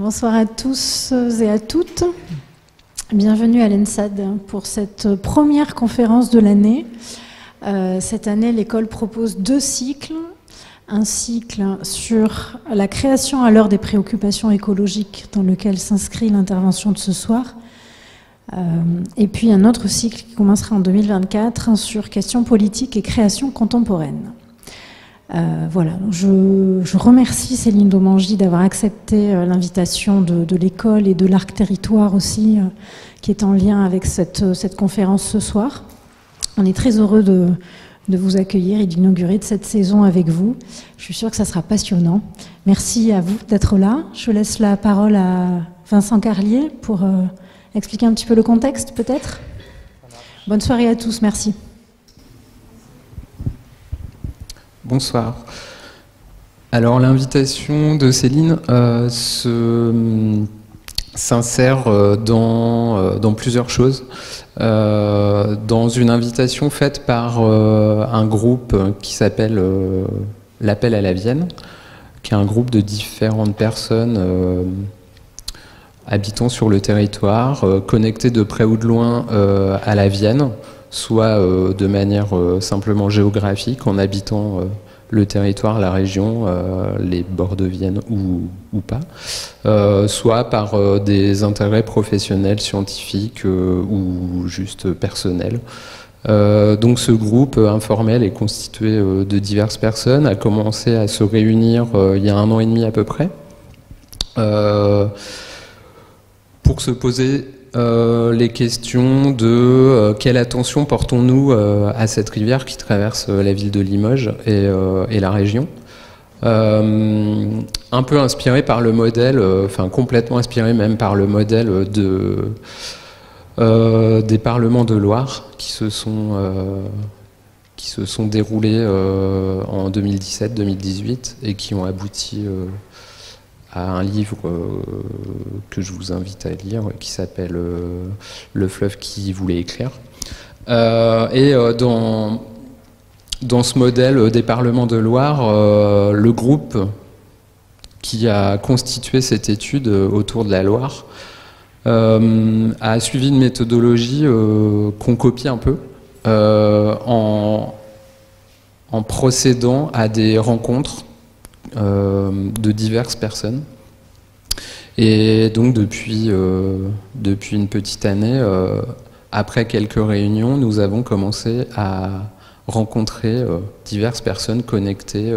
Bonsoir à tous et à toutes. Bienvenue à l'ENSAD pour cette première conférence de l'année. Cette année, l'école propose deux cycles. Un cycle sur la création à l'heure des préoccupations écologiques dans lequel s'inscrit l'intervention de ce soir. Et puis un autre cycle qui commencera en 2024 sur questions politiques et création contemporaine. Voilà, je remercie Céline Domengie d'avoir accepté l'invitation de l'école et de l'Arc Territoire aussi, qui est en lien avec cette conférence ce soir. On est très heureux de vous accueillir et d'inaugurer de cette saison avec vous. Je suis sûre que ça sera passionnant. Merci à vous d'être là. Je laisse la parole à Vincent Carlier pour expliquer un petit peu le contexte, peut-être. Bonne soirée à tous, merci. Bonsoir. Alors l'invitation de Céline s'insère dans plusieurs choses. Dans une invitation faite par un groupe qui s'appelle L'Appel à la Vienne, qui est un groupe de différentes personnes habitant sur le territoire, connectées de près ou de loin à la Vienne, soit de manière simplement géographique, en habitant le territoire, la région, les bords de Vienne ou pas, soit par des intérêts professionnels, scientifiques ou juste personnels. Donc ce groupe informel est constitué de diverses personnes, a commencé à se réunir il y a 1 an et demi à peu près, pour se poser les questions de quelle attention portons-nous à cette rivière qui traverse la ville de Limoges et la région. Un peu inspiré par le modèle, enfin complètement inspiré même par le modèle des parlements de Loire qui se sont déroulés en 2017-2018 et qui ont abouti à un livre que je vous invite à lire qui s'appelle Le fleuve qui voulait éclairer. Dans ce modèle des parlements de Loire, le groupe qui a constitué cette étude autour de la Loire a suivi une méthodologie qu'on copie un peu en procédant à des rencontres de diverses personnes. Et donc depuis une petite année, après quelques réunions, nous avons commencé à rencontrer diverses personnes connectées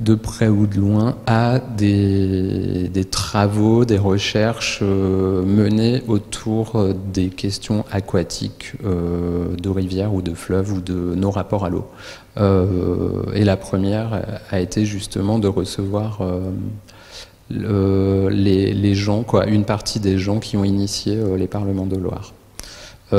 de près ou de loin à des travaux, des recherches menées autour des questions aquatiques de rivières ou de fleuves ou de nos rapports à l'eau. Et la première a été justement de recevoir les gens, quoi, une partie des gens qui ont initié les parlements de Loire.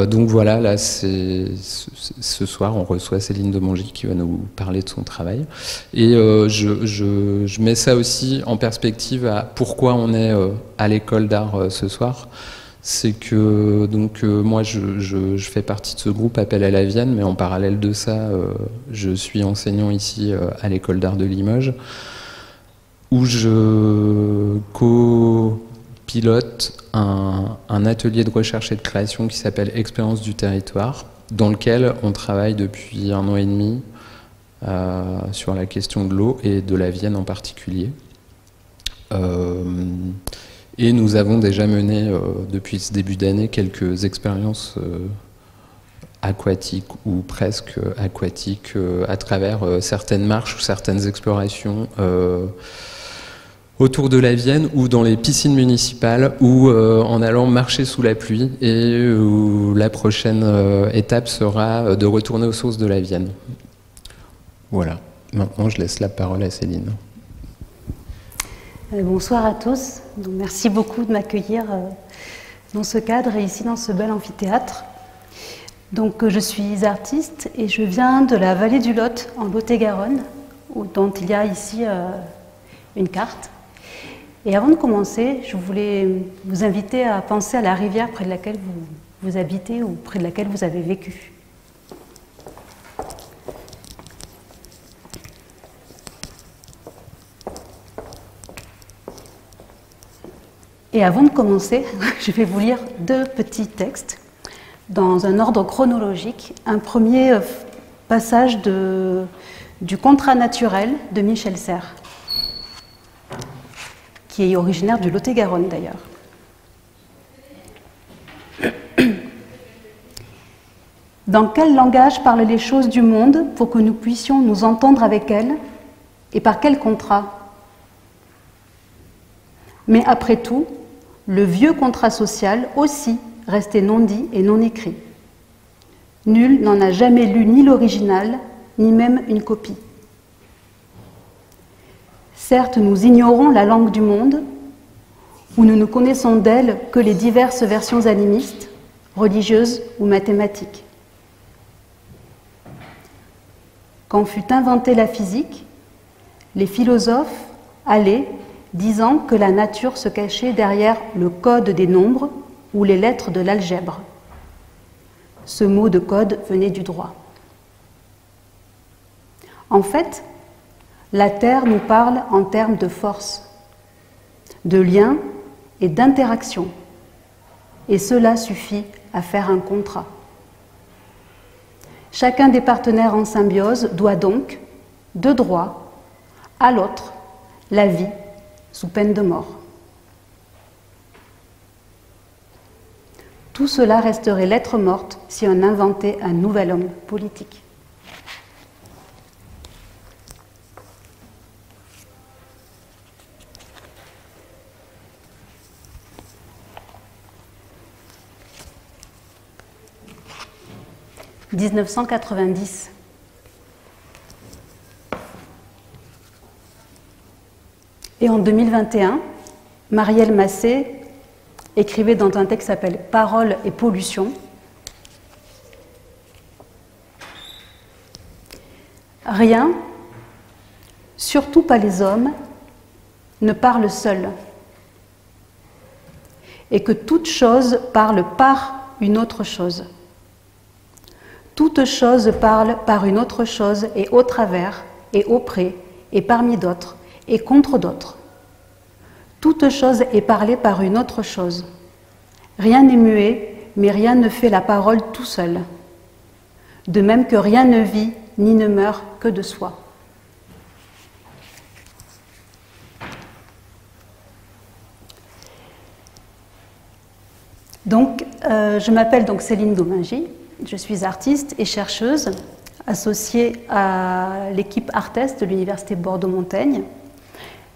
Donc voilà, là, ce soir, on reçoit Céline Domengie qui va nous parler de son travail. Et je mets ça aussi en perspective à pourquoi on est à l'école d'art ce soir. C'est que donc moi, je fais partie de ce groupe Appel à la Vienne, mais en parallèle de ça, je suis enseignant ici à l'école d'art de Limoges, où je co-pilote un atelier de recherche et de création qui s'appelle Expérience du territoire, dans lequel on travaille depuis 1 an et demi sur la question de l'eau et de la Vienne en particulier. Et nous avons déjà mené depuis ce début d'année quelques expériences aquatiques ou presque aquatiques à travers certaines marches ou certaines explorations autour de la Vienne ou dans les piscines municipales ou en allant marcher sous la pluie, et la prochaine étape sera de retourner aux sources de la Vienne. Voilà, maintenant je laisse la parole à Céline. Bonsoir à tous, donc, merci beaucoup de m'accueillir dans ce cadre et ici dans ce bel amphithéâtre. Donc je suis artiste et je viens de la vallée du Lot, en Lot-et-Garonne, dont il y a ici une carte. Et avant de commencer, je voulais vous inviter à penser à la rivière près de laquelle vous habitez ou près de laquelle vous avez vécu. Et avant de commencer, je vais vous lire deux petits textes dans un ordre chronologique. Un premier passage du Contrat naturel de Michel Serres, qui est originaire du Lot-et-Garonne d'ailleurs. Dans quel langage parlent les choses du monde pour que nous puissions nous entendre avec elles, et par quel contrat? Mais après tout, le vieux contrat social aussi restait non dit et non écrit. Nul n'en a jamais lu ni l'original, ni même une copie. Certes, nous ignorons la langue du monde, ou nous ne connaissons d'elle que les diverses versions animistes, religieuses ou mathématiques. Quand fut inventée la physique, les philosophes allaient, disant que la nature se cachait derrière le code des nombres ou les lettres de l'algèbre. Ce mot de code venait du droit. En fait, la Terre nous parle en termes de force, de lien et d'interaction. Et cela suffit à faire un contrat. Chacun des partenaires en symbiose doit donc, de droit, à l'autre, la vie, sous peine de mort. Tout cela resterait lettre morte si on inventait un nouvel homme politique. « 1990 » Et en 2021, Marielle Massé écrivait dans un texte qui s'appelle « Parole et Pollution » « Rien, surtout pas les hommes, ne parle seul, et que toute chose parle par une autre chose. Toute chose parle par une autre chose, et au travers, et auprès, et parmi d'autres, et contre d'autres. Toute chose est parlée par une autre chose. Rien n'est muet, mais rien ne fait la parole tout seul. De même que rien ne vit ni ne meurt que de soi. » Donc, je m'appelle donc Céline Domengie, je suis artiste et chercheuse associée à l'équipe Artest de l'Université Bordeaux-Montaigne.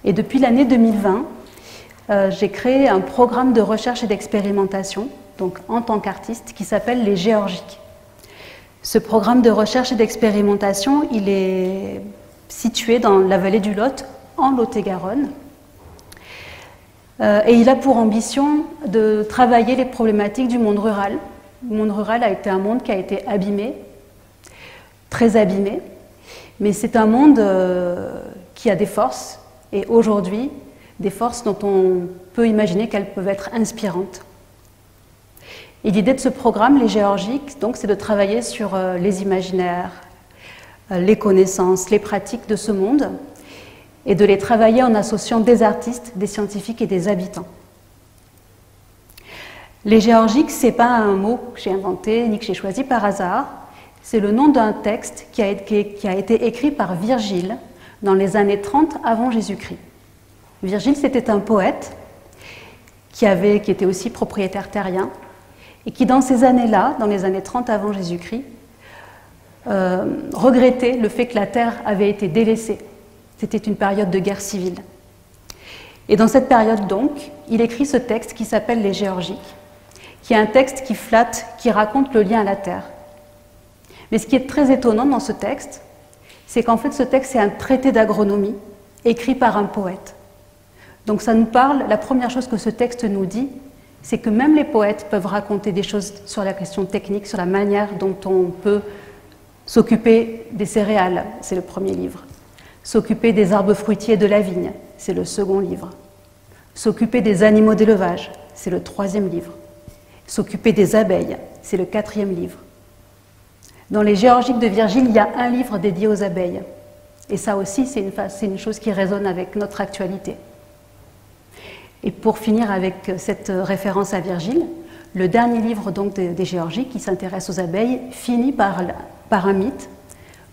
Et depuis l'année 2020, j'ai créé un programme de recherche et d'expérimentation, donc en tant qu'artiste, qui s'appelle Les Géorgiques. Ce programme de recherche et d'expérimentation, il est situé dans la vallée du Lot, en Lot-et-Garonne. Et il a pour ambition de travailler les problématiques du monde rural. Le monde rural a été un monde qui a été abîmé, très abîmé, mais c'est un monde qui a des forces, et aujourd'hui, des forces dont on peut imaginer qu'elles peuvent être inspirantes. Et l'idée de ce programme, Les Géorgiques, donc, c'est de travailler sur les imaginaires, les connaissances, les pratiques de ce monde, et de les travailler en associant des artistes, des scientifiques et des habitants. Les Géorgiques, ce n'est pas un mot que j'ai inventé ni que j'ai choisi par hasard, c'est le nom d'un texte qui a été écrit par Virgile, dans les années 30 avant Jésus-Christ. Virgile, c'était un poète qui était aussi propriétaire terrien et qui, dans ces années-là, dans les années 30 avant Jésus-Christ, regrettait le fait que la terre avait été délaissée. C'était une période de guerre civile. Et dans cette période, donc, il écrit ce texte qui s'appelle « Les Géorgiques », qui est un texte qui flatte, qui raconte le lien à la terre. Mais ce qui est très étonnant dans ce texte, c'est qu'en fait ce texte est un traité d'agronomie écrit par un poète. Donc ça nous parle, la première chose que ce texte nous dit, c'est que même les poètes peuvent raconter des choses sur la question technique, sur la manière dont on peut s'occuper des céréales, c'est le premier livre. S'occuper des arbres fruitiers et de la vigne, c'est le second livre. S'occuper des animaux d'élevage, c'est le troisième livre. S'occuper des abeilles, c'est le quatrième livre. Dans les Géorgiques de Virgile, il y a un livre dédié aux abeilles. Et ça aussi, c'est une chose qui résonne avec notre actualité. Et pour finir avec cette référence à Virgile, le dernier livre donc des Géorgiques qui s'intéresse aux abeilles finit par un mythe,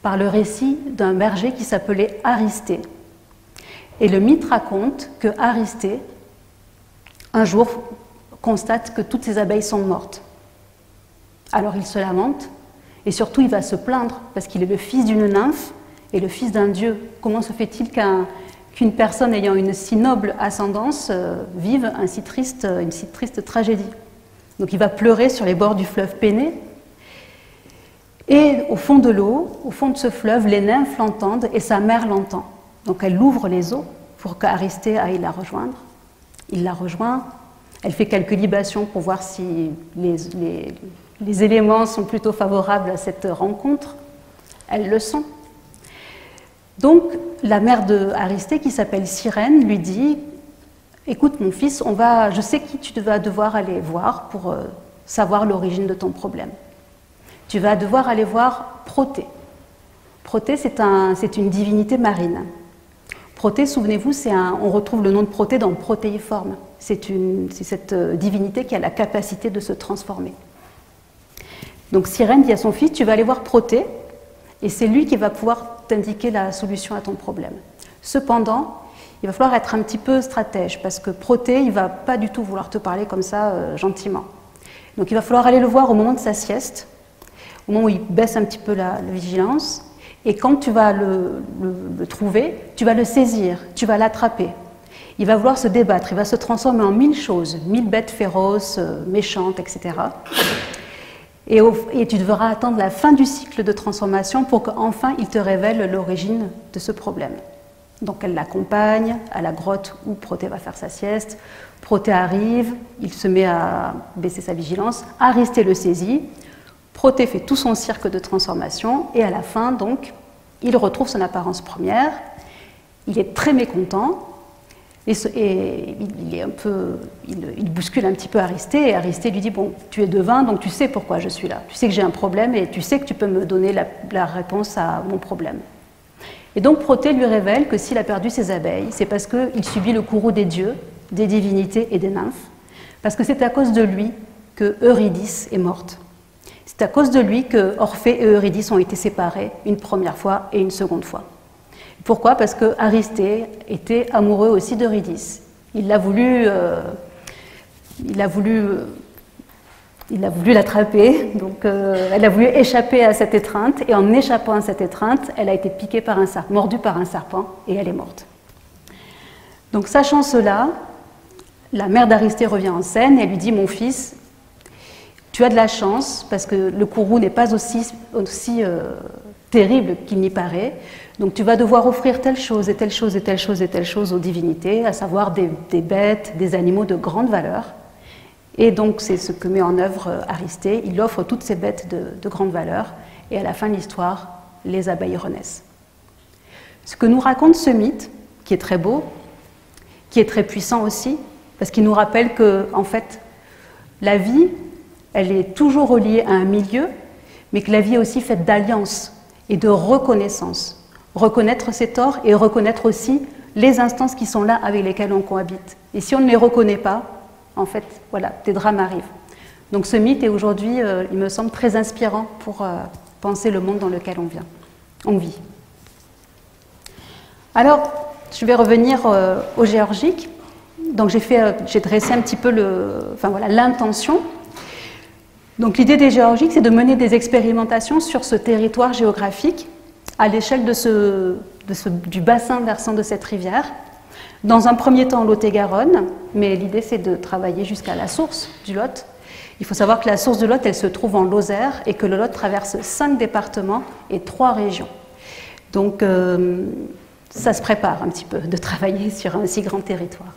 par le récit d'un berger qui s'appelait Aristée. Et le mythe raconte que Aristée, un jour, constate que toutes ses abeilles sont mortes. Alors il se lamente et surtout il va se plaindre parce qu'il est le fils d'une nymphe et le fils d'un dieu. Comment se fait-il qu'une personne ayant une si noble ascendance vive une si triste tragédie? Donc il va pleurer sur les bords du fleuve Péné. Et au fond de l'eau, au fond de ce fleuve, les nymphes l'entendent et sa mère l'entend. Donc elle ouvre les eaux pour qu'Aristée aille la rejoindre. Il la rejoint, elle fait quelques libations pour voir si les éléments sont plutôt favorables à cette rencontre. Elles le sont. Donc la mère d'Aristée, qui s'appelle Sirène, lui dit « Écoute mon fils, je sais qui tu vas devoir aller voir pour savoir l'origine de ton problème. Tu vas devoir aller voir Protée. Protée, c'est une divinité marine. Protée, souvenez-vous, on retrouve le nom de Protée dans Protéiforme. C'est cette divinité qui a la capacité de se transformer. Donc Sirène dit à son fils, tu vas aller voir Protée, et c'est lui qui va pouvoir t'indiquer la solution à ton problème. Cependant, il va falloir être un petit peu stratège, parce que Protée, il ne va pas du tout vouloir te parler comme ça, gentiment. Donc il va falloir aller le voir au moment de sa sieste, au moment où il baisse un petit peu la vigilance, et quand tu vas le trouver, tu vas le saisir, tu vas l'attraper. Il va vouloir se débattre, il va se transformer en 1000 choses, 1000 bêtes féroces, méchantes, etc. Et tu devras attendre la fin du cycle de transformation pour qu'enfin il te révèle l'origine de ce problème. Donc elle l'accompagne à la grotte où Protée va faire sa sieste. Protée arrive, il se met à baisser sa vigilance, Aristée le saisit, Protée fait tout son cirque de transformation et à la fin, donc, il retrouve son apparence première. Il est très mécontent et il bouscule un petit peu Aristée et Aristée lui dit « Bon, tu es devin, donc tu sais pourquoi je suis là. Tu sais que j'ai un problème et tu sais que tu peux me donner la réponse à mon problème. » Et donc Protée lui révèle que s'il a perdu ses abeilles, c'est parce qu'il subit le courroux des dieux, des divinités et des nymphes, parce que c'est à cause de lui que Eurydice est morte. C'est à cause de lui que Orphée et Eurydice ont été séparés une première fois et une seconde fois. Pourquoi? Parce que Aristée était amoureux aussi d'Eurydice. Il a voulu l'attraper, donc elle a voulu échapper à cette étreinte, et en échappant à cette étreinte, elle a été piquée par un serpent, mordue par un serpent, et elle est morte. Donc sachant cela, la mère d'Aristée revient en scène et lui dit « Mon fils, tu as de la chance, parce que le courroux n'est pas aussi terrible qu'il n'y paraît. Donc tu vas devoir offrir telle chose et telle chose et telle chose et telle chose aux divinités, à savoir des bêtes, des animaux de grande valeur. Et donc c'est ce que met en œuvre Aristée. Il offre toutes ces bêtes de grande valeur. Et à la fin de l'histoire, les abeilles renaissent. Ce que nous raconte ce mythe, qui est très beau, qui est très puissant aussi, parce qu'il nous rappelle que, en fait, la vie, elle est toujours reliée à un milieu, mais que la vie est aussi faite d'alliances et de reconnaissance. Reconnaître ses torts et reconnaître aussi les instances qui sont là avec lesquelles on cohabite. Et si on ne les reconnaît pas, en fait, voilà, des drames arrivent. Donc ce mythe est aujourd'hui, il me semble, très inspirant pour penser le monde dans lequel on vit. Alors, je vais revenir au Géorgique. Donc j'ai dressé un petit peu l'intention. Donc l'idée des Géorgiques, c'est de mener des expérimentations sur ce territoire géographique à l'échelle du bassin versant de cette rivière. Dans un premier temps, Lot-et-Garonne, mais l'idée, c'est de travailler jusqu'à la source du Lot. Il faut savoir que la source du Lot, elle se trouve en Lozère et que le Lot traverse 5 départements et 3 régions. Donc ça se prépare un petit peu de travailler sur un si grand territoire.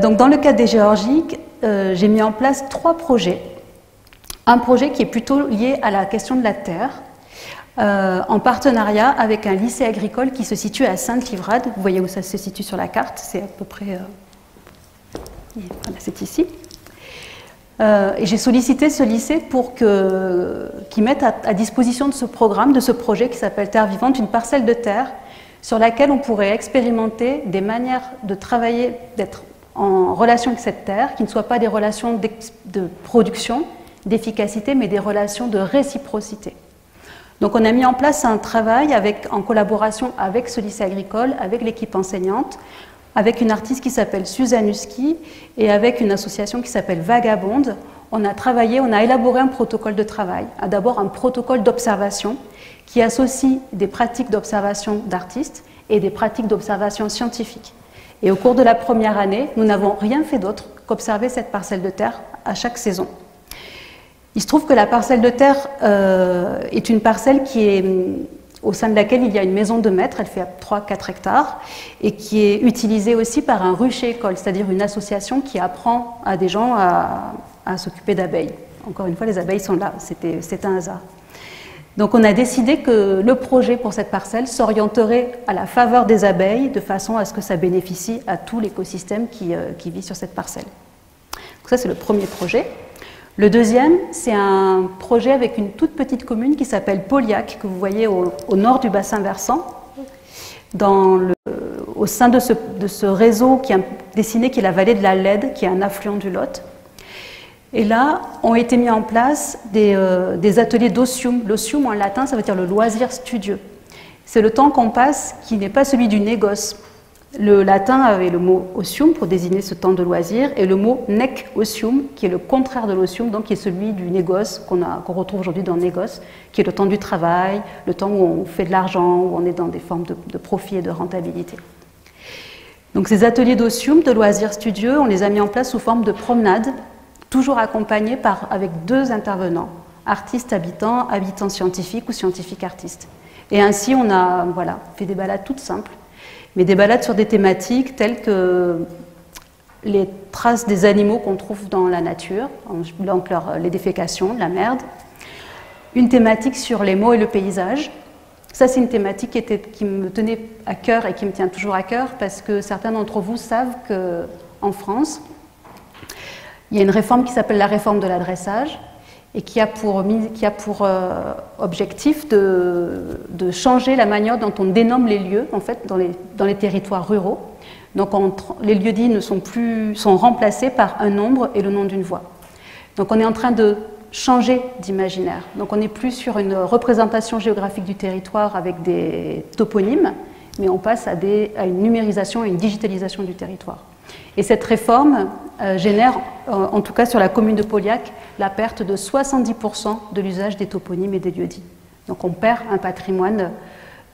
Donc dans le cadre des Géorgiques, j'ai mis en place 3 projets. Un projet qui est plutôt lié à la question de la terre, en partenariat avec un lycée agricole qui se situe à Sainte-Livrade. Vous voyez où ça se situe sur la carte, c'est à peu près... Voilà, c'est ici. Et j'ai sollicité ce lycée pour qu'il mette à disposition de ce projet qui s'appelle Terre Vivante, une parcelle de terre sur laquelle on pourrait expérimenter des manières de travailler, d'être en relation avec cette terre, qui ne soient pas des relations de production, d'efficacité, mais des relations de réciprocité. Donc on a mis en place un travail en collaboration avec ce lycée agricole, avec l'équipe enseignante, avec une artiste qui s'appelle Suzanne Husky et avec une association qui s'appelle Vagabonde. On a travaillé, on a élaboré un protocole de travail, d'abord un protocole d'observation qui associe des pratiques d'observation d'artistes et des pratiques d'observation scientifique. Et au cours de la première année, nous n'avons rien fait d'autre qu'observer cette parcelle de terre à chaque saison. Il se trouve que la parcelle de terre est une parcelle qui est au sein de laquelle il y a une maison de maître, elle fait 3-4 hectares, et qui est utilisée aussi par un rucher-école, c'est-à-dire une association qui apprend à des gens à s'occuper d'abeilles. Encore une fois, les abeilles sont là, c'est un hasard. Donc on a décidé que le projet pour cette parcelle s'orienterait à la faveur des abeilles, de façon à ce que ça bénéficie à tout l'écosystème qui vit sur cette parcelle. Donc ça, c'est le premier projet. Le deuxième, c'est un projet avec une toute petite commune qui s'appelle Pouliac, que vous voyez au nord du bassin versant, au sein de ce réseau qui est dessiné, qui est la vallée de la Lède, qui est un affluent du Lot. Et là, ont été mis en place des ateliers d'osium. L'osium, en latin, ça veut dire le loisir studieux. C'est le temps qu'on passe qui n'est pas celui du négoce. Le latin avait le mot « osium » pour désigner ce temps de loisir, et le mot « nec osium » qui est le contraire de l'osium, donc qui est celui du négoce qu'on retrouve aujourd'hui dans le négoce, qui est le temps du travail, le temps où on fait de l'argent, où on est dans des formes de profit et de rentabilité. Donc ces ateliers d'osium, de loisirs studieux, on les a mis en place sous forme de promenades, toujours accompagnés avec deux intervenants, artistes habitants, habitants scientifiques ou scientifiques artistes. Et ainsi on a fait des balades toutes simples, mais des balades sur des thématiques telles que les traces des animaux qu'on trouve dans la nature, donc les défécations, la merde. Une thématique sur les mots et le paysage. Ça, c'est une thématique qui me tenait à cœur et qui me tient toujours à cœur, parce que certains d'entre vous savent qu'en France, il y a une réforme qui s'appelle la réforme de l'adressage, et qui a pour objectif de changer la manière dont on dénomme les lieux, en fait, dans les territoires ruraux. Donc les lieux dits sont remplacés par un nombre et le nom d'une voie. Donc on est en train de changer d'imaginaire. Donc on n'est plus sur une représentation géographique du territoire avec des toponymes, mais on passe à une numérisation et une digitalisation du territoire. Et cette réforme génère, en tout cas sur la commune de Pouliac, la perte de 70% de l'usage des toponymes et des lieux-dits. Donc on perd un patrimoine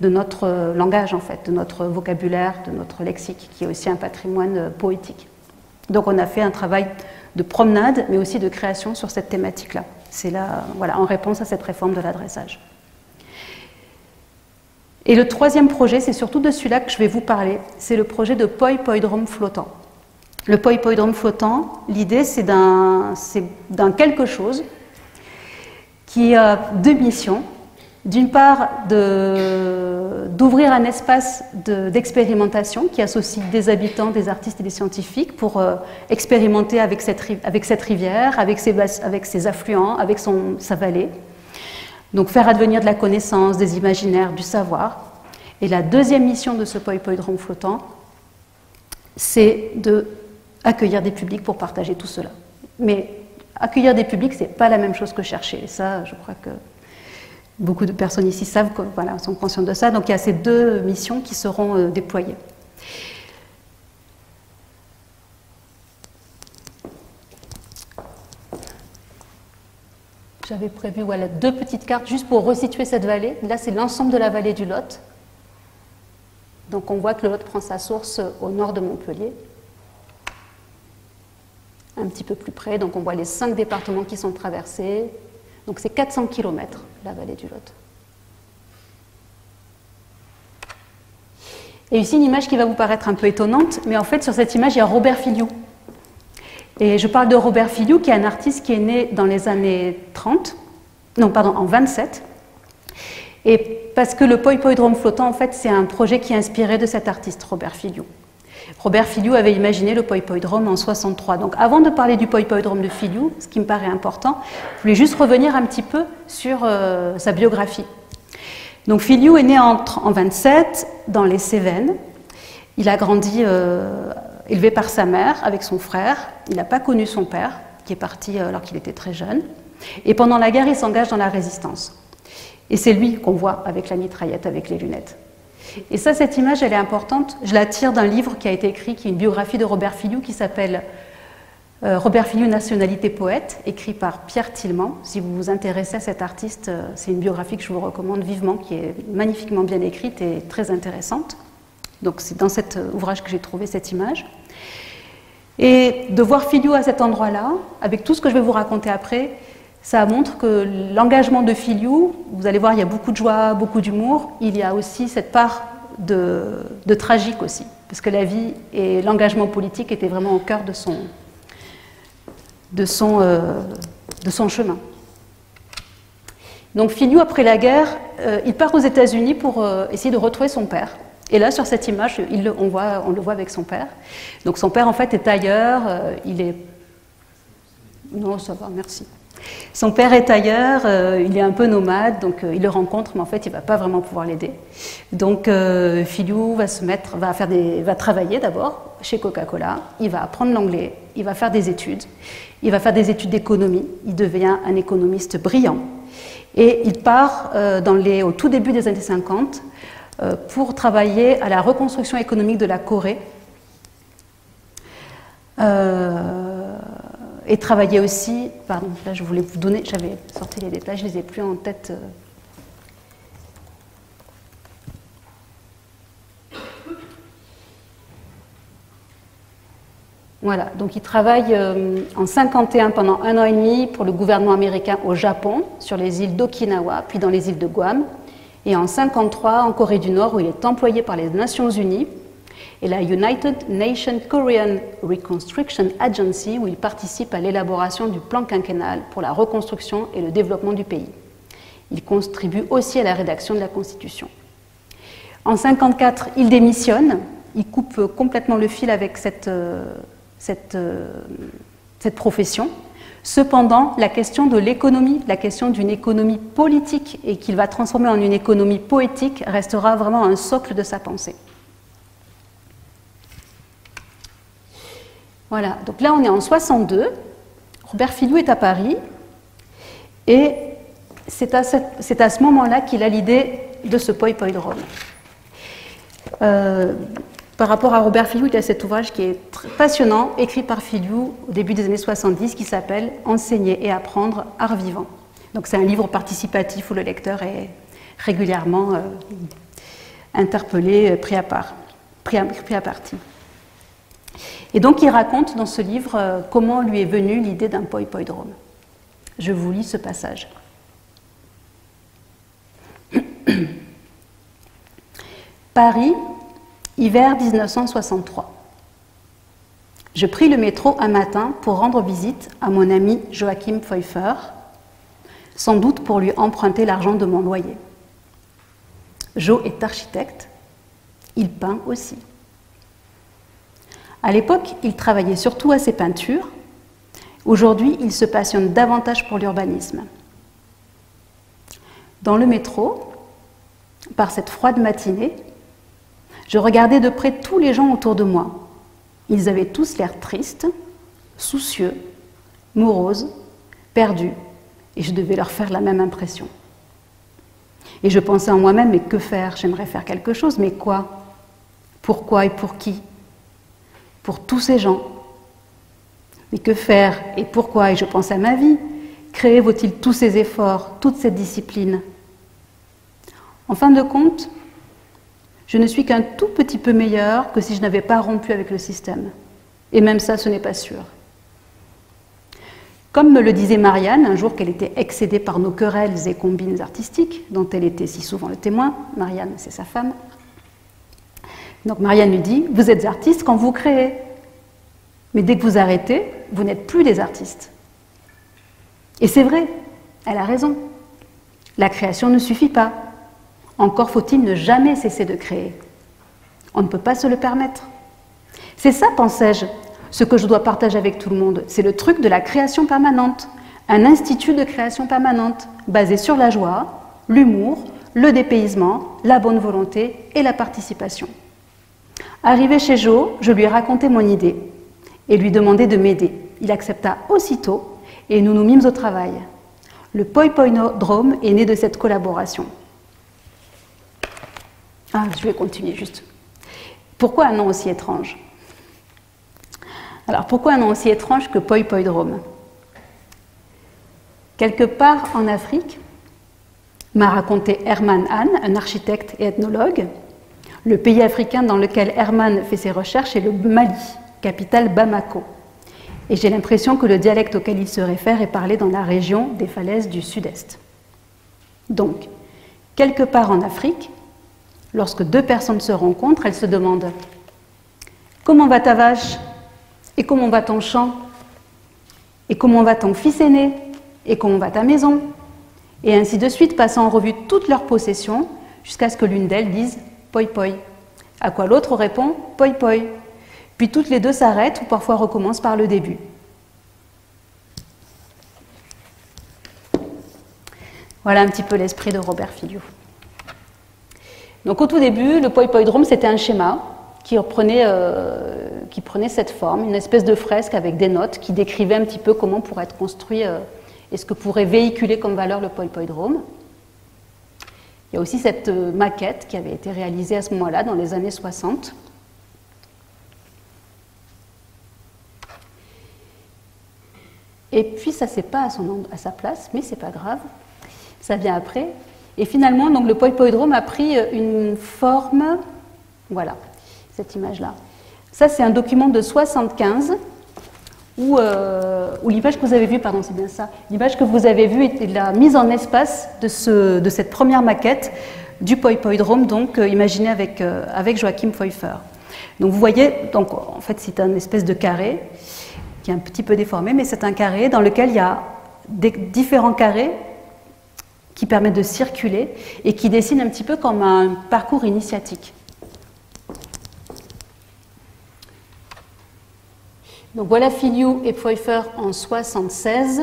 de notre langage, en fait, de notre vocabulaire, de notre lexique, qui est aussi un patrimoine poétique. Donc on a fait un travail de promenade, mais aussi de création sur cette thématique-là. C'est là, en réponse à cette réforme de l'adressage. Et le troisième projet, c'est surtout de celui-là que je vais vous parler, c'est le projet de Poïpoïdrome flottant. Le Poïpoïdrome flottant, l'idée, c'est d'un quelque chose qui a deux missions. D'une part, d'ouvrir un espace d'expérimentation qui associe des habitants, des artistes et des scientifiques pour expérimenter avec cette rivière, avec ses affluents, avec sa vallée. Donc faire advenir de la connaissance, des imaginaires, du savoir. Et la deuxième mission de ce Poïpoïdrome flottant, c'est d'accueillir des publics pour partager tout cela. Mais accueillir des publics, ce n'est pas la même chose que chercher. Et ça, je crois que beaucoup de personnes ici savent, sont conscientes de ça. Donc il y a ces deux missions qui seront déployées. J'avais prévu deux petites cartes juste pour resituer cette vallée. Là, c'est l'ensemble de la vallée du Lot. Donc on voit que le Lot prend sa source au nord de Montpellier. Un petit peu plus près, donc on voit les 5 départements qui sont traversés. Donc c'est 400 km, la vallée du Lot. Et ici, une image qui va vous paraître un peu étonnante, mais en fait, sur cette image, il y a Robert Filliou. Et je parle de Robert Filliou, qui est un artiste qui est né dans les années 30, non, pardon, en 27. Et parce que le Poïpoïdrome flottant, en fait, c'est un projet qui est inspiré de cet artiste, Robert Filliou. Robert Filliou avait imaginé le Poïpoïdrome en 63. Donc avant de parler du Poïpoïdrome de Filliou, ce qui me paraît important, je voulais juste revenir un petit peu sur sa biographie. Donc Filioux est né en 27 dans les Cévennes. Il a grandi élevé par sa mère avec son frère. Il n'a pas connu son père, qui est parti alors qu'il était très jeune. Et pendant la guerre, il s'engage dans la résistance. Et c'est lui qu'on voit avec la mitraillette, avec les lunettes. Et ça, cette image, elle est importante. Je la tire d'un livre qui a été écrit, qui est une biographie de Robert Filioux, qui s'appelle Robert Filioux, nationalité poète, écrit par Pierre Tillemans. Si vous vous intéressez à cet artiste, c'est une biographie que je vous recommande vivement, qui est magnifiquement bien écrite et très intéressante. Donc c'est dans cet ouvrage que j'ai trouvé cette image. Et de voir Filioux à cet endroit-là, avec tout ce que je vais vous raconter après, ça montre que l'engagement de Filioux, vous allez voir, il y a beaucoup de joie, beaucoup d'humour, il y a aussi cette part de tragique aussi, parce que la vie et l'engagement politique étaient vraiment au cœur de son chemin. Donc Filioux, après la guerre, il part aux États-Unis pour essayer de retrouver son père. Et là, sur cette image, on le voit avec son père. Donc son père, en fait, est ailleurs, Non, ça va, merci. Son père est ailleurs, il est un peu nomade, donc il le rencontre, mais en fait, il ne va pas vraiment pouvoir l'aider. Donc Filioux va travailler d'abord chez Coca-Cola, il va apprendre l'anglais, il va faire des études, d'économie, il devient un économiste brillant. Et il part au tout début des années 50 pour travailler à la reconstruction économique de la Corée et travailler aussi, pardon, là je voulais vous donner, j'avais sorti les détails, je ne les ai plus en tête. Voilà, donc il travaille en 1951 pendant 1 an et demi pour le gouvernement américain au Japon, sur les îles d'Okinawa, puis dans les îles de Guam. Et en 1953, en Corée du Nord, où il est employé par les Nations Unies et la United Nations Korean Reconstruction Agency, où il participe à l'élaboration du plan quinquennal pour la reconstruction et le développement du pays. Il contribue aussi à la rédaction de la Constitution. En 1954, il démissionne, il coupe complètement le fil avec cette profession. Cependant, la question de l'économie, la question d'une économie politique et qu'il va transformer en une économie poétique restera vraiment un socle de sa pensée. Voilà, donc là on est en 1962, Robert Filioux est à Paris et c'est à ce moment-là qu'il a l'idée de ce Poïpoïdrome. Par rapport à Robert Filioux, il y a cet ouvrage qui est passionnant, écrit par Filioux au début des années 70, qui s'appelle « Enseigner et apprendre, art vivant ». Donc c'est un livre participatif où le lecteur est régulièrement interpellé, pris à partie. Et donc il raconte dans ce livre comment lui est venue l'idée d'un poïpoïdrome. Je vous lis ce passage. Paris, hiver 1963. Je pris le métro un matin pour rendre visite à mon ami Joachim Pfeiffer, sans doute pour lui emprunter l'argent de mon loyer. Jo est architecte, il peint aussi. À l'époque, il travaillait surtout à ses peintures. Aujourd'hui, il se passionne davantage pour l'urbanisme. Dans le métro, par cette froide matinée, je regardais de près tous les gens autour de moi. Ils avaient tous l'air tristes, soucieux, moroses, perdus, et je devais leur faire la même impression. Et je pensais en moi-même, mais que faire? J'aimerais faire quelque chose, mais quoi? Pourquoi et pour qui? Pour tous ces gens. Mais que faire et pourquoi? Et je pensais à ma vie. Créer vaut-il tous ces efforts, toute cette discipline? En fin de compte, je ne suis qu'un tout petit peu meilleur que si je n'avais pas rompu avec le système. Et même ça, ce n'est pas sûr. Comme me le disait Marianne, un jour qu'elle était excédée par nos querelles et combines artistiques, dont elle était si souvent le témoin, Marianne, c'est sa femme. Donc Marianne lui dit, vous êtes artiste quand vous créez. Mais dès que vous arrêtez, vous n'êtes plus des artistes. Et c'est vrai, elle a raison. La création ne suffit pas. Encore faut-il ne jamais cesser de créer. On ne peut pas se le permettre. C'est ça, pensais-je, ce que je dois partager avec tout le monde. C'est le truc de la création permanente, un institut de création permanente, basé sur la joie, l'humour, le dépaysement, la bonne volonté et la participation. Arrivé chez Jo, je lui ai raconté mon idée et lui demandé de m'aider. Il accepta aussitôt et nous nous mîmes au travail. Le Poïpoïdrome est né de cette collaboration. Ah, je vais continuer juste. Pourquoi un nom aussi étrange? Alors, pourquoi un nom aussi étrange que Poïpoïdrome? Quelque part en Afrique, m'a raconté Herman Hahn, un architecte et ethnologue, le pays africain dans lequel Herman fait ses recherches est le Mali, capitale Bamako. Et j'ai l'impression que le dialecte auquel il se réfère est parlé dans la région des falaises du sud-est. Donc, quelque part en Afrique, lorsque deux personnes se rencontrent, elles se demandent « Comment va ta vache ? Et comment va ton champ ? Et comment va ton fils aîné ? Et comment va ta maison ?» Et ainsi de suite, passant en revue toutes leurs possessions, jusqu'à ce que l'une d'elles dise « poi poi », à quoi l'autre répond « poi poi ». Puis toutes les deux s'arrêtent ou parfois recommencent par le début. Voilà un petit peu l'esprit de Robert Filiou. Donc au tout début, le Poïpoïdrome, c'était un schéma qui prenait cette forme, une espèce de fresque avec des notes qui décrivait un petit peu comment pourrait être construit et ce que pourrait véhiculer comme valeur le Poïpoïdrome. Il y a aussi cette maquette qui avait été réalisée à ce moment-là, dans les années 60. Et puis ça, c'est pas à sa place, mais c'est pas grave, ça vient après. Et finalement, donc, le Poïpoïdrome a pris une forme, voilà, cette image-là. Ça, c'est un document de 1975, où l'image que vous avez vue, pardon, c'est bien ça, l'image que vous avez vue est de la mise en espace de cette première maquette du Poïpoïdrome, donc imaginée avec Joachim Pfeiffer. Donc vous voyez, donc, en fait, c'est un espèce de carré, qui est un petit peu déformé, mais c'est un carré dans lequel il y a différents carrés qui permettent de circuler et qui dessinent un petit peu comme un parcours initiatique. Donc voilà Filiou et Pfeiffer en 1976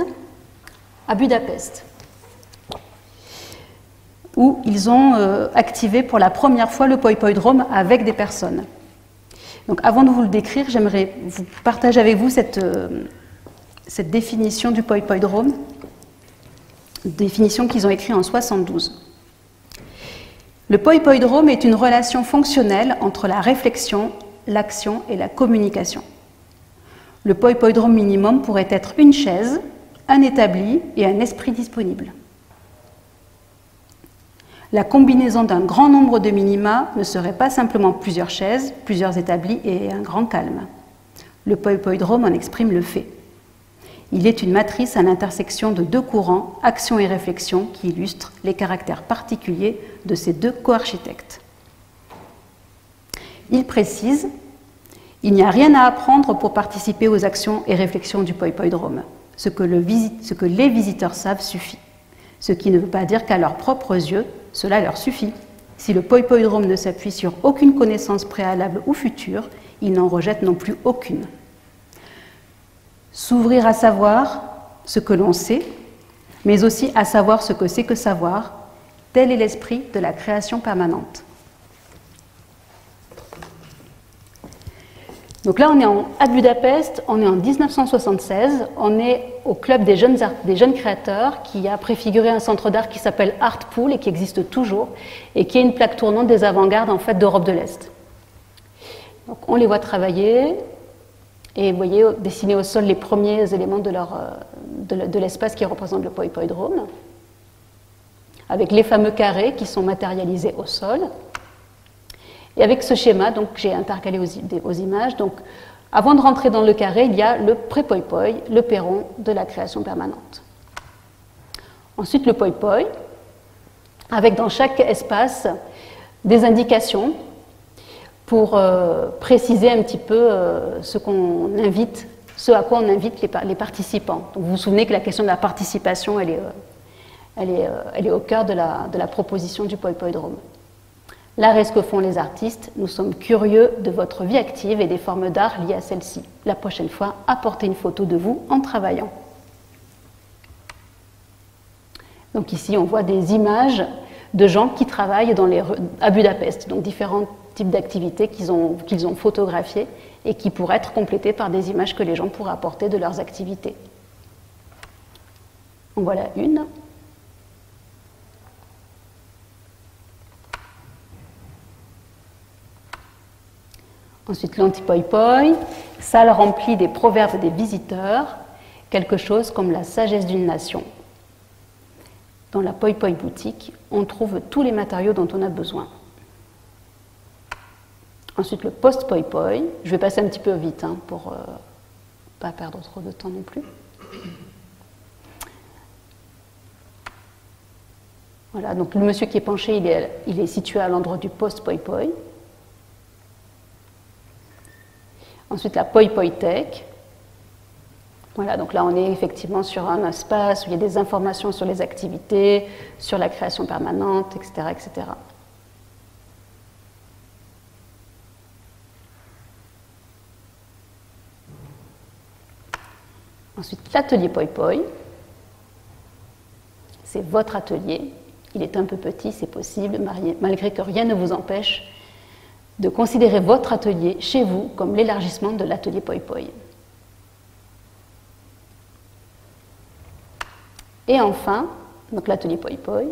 à Budapest, où ils ont activé pour la première fois le Poïpoïdrome avec des personnes. Donc avant de vous le décrire, j'aimerais vous partager avec vous cette définition du Poïpoïdrome, définition qu'ils ont écrite en 1972. Le Poïpoïdrome est une relation fonctionnelle entre la réflexion, l'action et la communication. Le Poïpoïdrome minimum pourrait être une chaise, un établi et un esprit disponible. La combinaison d'un grand nombre de minima ne serait pas simplement plusieurs chaises, plusieurs établis et un grand calme. Le Poïpoïdrome en exprime le fait. Il est une matrice à l'intersection de deux courants, action et réflexion, qui illustrent les caractères particuliers de ces deux co-architectes. Il précise: il n'y a rien à apprendre pour participer aux actions et réflexions du Poïpoïdrome. Ce que les visiteurs savent suffit. Ce qui ne veut pas dire qu'à leurs propres yeux, cela leur suffit. Si le Poïpoïdrome ne s'appuie sur aucune connaissance préalable ou future, il n'en rejette non plus aucune. S'ouvrir à savoir ce que l'on sait, mais aussi à savoir ce que c'est que savoir, tel est l'esprit de la création permanente. Donc là, on est à Budapest, on est en 1976, on est au club des jeunes créateurs qui a préfiguré un centre d'art qui s'appelle Art Pool et qui existe toujours, et qui est une plaque tournante des avant-gardes en fait, d'Europe de l'Est. Donc on les voit travailler, et vous voyez dessiner au sol les premiers éléments de l'espace qui représente le Poïpoïdrome, avec les fameux carrés qui sont matérialisés au sol. Et avec ce schéma, donc j'ai intercalé aux images, donc avant de rentrer dans le carré, il y a le pré-poï-poï, le perron de la création permanente. Ensuite, le poï-poï, avec dans chaque espace des indications pour préciser un petit peu ce à quoi on invite les participants. Donc, vous vous souvenez que la question de la participation, elle est au cœur de la proposition du poï-poïdrome. L'art est ce que font les artistes, nous sommes curieux de votre vie active et des formes d'art liées à celle-ci. La prochaine fois, apportez une photo de vous en travaillant. Donc ici, on voit des images de gens qui travaillent dans les rues, à Budapest, donc différents types d'activités qu'ils ont photographiées et qui pourraient être complétées par des images que les gens pourraient apporter de leurs activités. En voilà une. Ensuite, l'antipoïpoï, salle remplie des proverbes des visiteurs, quelque chose comme la sagesse d'une nation. Dans la poïpoï boutique, on trouve tous les matériaux dont on a besoin. Ensuite, le post-poïpoï, je vais passer un petit peu vite hein, pour ne pas perdre trop de temps non plus. Voilà, donc le monsieur qui est penché, il est situé à l'endroit du post-poïpoï. Ensuite, la poïpoïthèque. Voilà, donc là, on est effectivement sur un espace où il y a des informations sur les activités, sur la création permanente, etc., etc. Ensuite, l'atelier poïpoï. C'est votre atelier. Il est un peu petit, c'est possible, malgré que rien ne vous empêche de considérer votre atelier chez vous comme l'élargissement de l'atelier poïpoï. Et enfin, donc l'atelier poïpoï,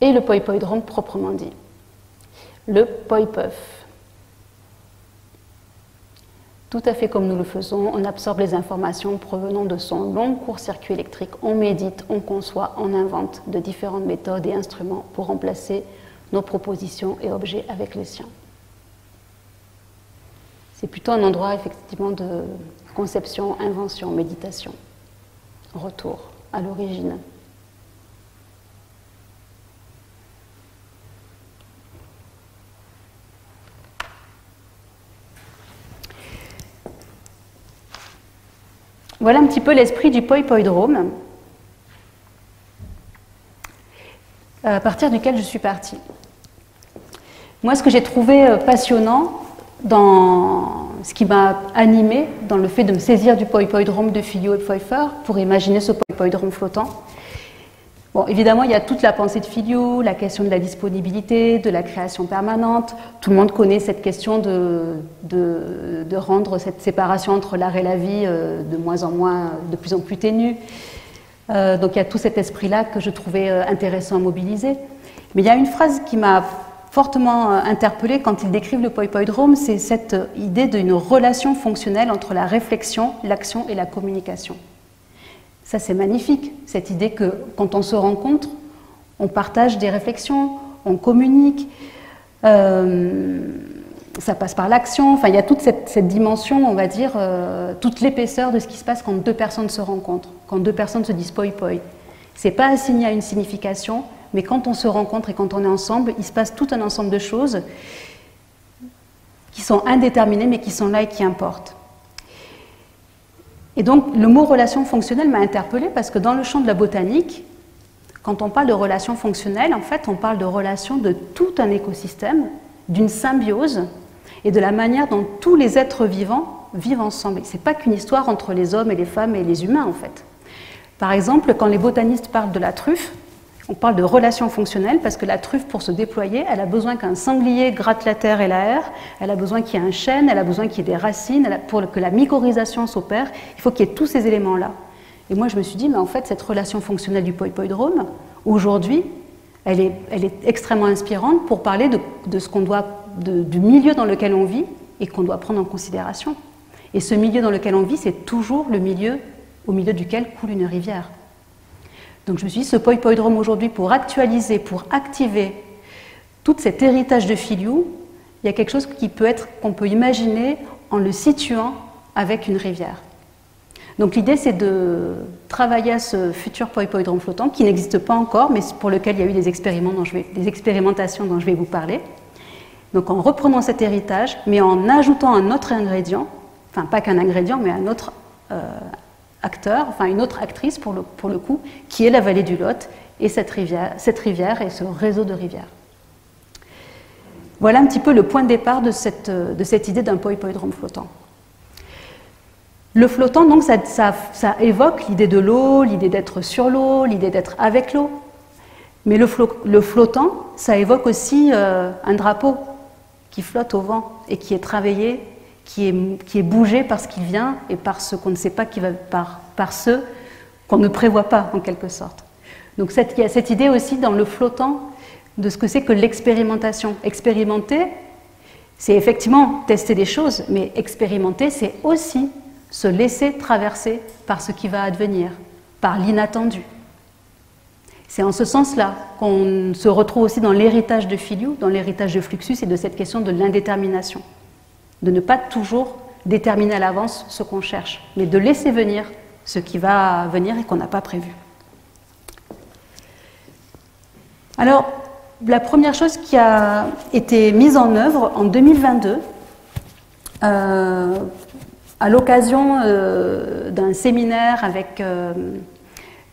et le poïpoïdrome proprement dit. Le poïpuff. Tout à fait comme nous le faisons, on absorbe les informations provenant de son long court-circuit électrique, on médite, on conçoit, on invente de différentes méthodes et instruments pour remplacer nos propositions et objets avec les siens. C'est plutôt un endroit effectivement de conception, invention, méditation, retour à l'origine. Voilà un petit peu l'esprit du poïpoïdrome, à partir duquel je suis partie. Moi, ce que j'ai trouvé passionnant, ce qui m'a animée dans le fait de me saisir du poïpoïdrome de Filliot et Pfeiffer pour imaginer ce poïpoïdrome flottant. Bon, évidemment, il y a toute la pensée de Filliot, la question de la disponibilité, de la création permanente. Tout le monde connaît cette question de rendre cette séparation entre l'art et la vie de moins en moins, de plus en plus ténue. Donc il y a tout cet esprit-là que je trouvais intéressant à mobiliser. Mais il y a une phrase qui m'a fortement interpellée quand ils décrivent le poïpoïdrome, c'est cette idée d'une relation fonctionnelle entre la réflexion, l'action et la communication. Ça, c'est magnifique, cette idée que quand on se rencontre, on partage des réflexions, on communique, ça passe par l'action, enfin, il y a toute cette dimension, on va dire, toute l'épaisseur de ce qui se passe quand deux personnes se rencontrent, quand deux personnes se disent poï-poï. C'est pas assigné à une signification, mais quand on se rencontre et quand on est ensemble, il se passe tout un ensemble de choses qui sont indéterminées, mais qui sont là et qui importent. Et donc, le mot « relation fonctionnelle » m'a interpellée parce que dans le champ de la botanique, quand on parle de relation fonctionnelle, en fait, on parle de relation de tout un écosystème, d'une symbiose et de la manière dont tous les êtres vivants vivent ensemble. Ce n'est pas qu'une histoire entre les hommes et les femmes et les humains, en fait. Par exemple, quand les botanistes parlent de la truffe, on parle de relation fonctionnelle parce que la truffe, pour se déployer, elle a besoin qu'un sanglier gratte la terre et l'air, elle a besoin qu'il y ait un chêne, elle a besoin qu'il y ait des racines, pour que la mycorhisation s'opère, il faut qu'il y ait tous ces éléments-là. Et moi, je me suis dit, mais en fait, cette relation fonctionnelle du poïpoïdrome, aujourd'hui, elle est extrêmement inspirante pour parler de ce qu'on doit, du milieu dans lequel on vit et qu'on doit prendre en considération. Et ce milieu dans lequel on vit, c'est toujours le milieu au milieu duquel coule une rivière. Donc je me suis dit, ce poïpoïdrome aujourd'hui, pour actualiser, pour activer tout cet héritage de Filliot, il y a quelque chose qu'on peut imaginer en le situant avec une rivière. Donc l'idée, c'est de travailler à ce futur poïpoïdrome flottant, qui n'existe pas encore, mais pour lequel il y a eu des expérimentations dont je vais vous parler. Donc en reprenant cet héritage, mais en ajoutant un autre ingrédient, enfin pas qu'un ingrédient, mais un autre acteur, enfin une autre actrice pour le coup, qui est la vallée du Lot et cette rivière et ce réseau de rivières. Voilà un petit peu le point de départ de cette idée d'un poïpoïdrome flottant. Le flottant, donc, ça évoque l'idée de l'eau, l'idée d'être sur l'eau, l'idée d'être avec l'eau. Mais le flottant, ça évoque aussi un drapeau qui flotte au vent et qui est travaillé, qui est bougé par ce qui vient et par ce qu'on ne sait pas, par ce qu'on ne prévoit pas, en quelque sorte. Donc il y a cette idée aussi dans le flottant de ce que c'est que l'expérimentation. Expérimenter, c'est effectivement tester des choses, mais expérimenter, c'est aussi se laisser traverser par ce qui va advenir, par l'inattendu. C'est en ce sens-là qu'on se retrouve aussi dans l'héritage de Filiou, dans l'héritage de Fluxus et de cette question de l'indétermination. De ne pas toujours déterminer à l'avance ce qu'on cherche, mais de laisser venir ce qui va venir et qu'on n'a pas prévu. Alors, la première chose qui a été mise en œuvre en 2022, à l'occasion d'un séminaire avec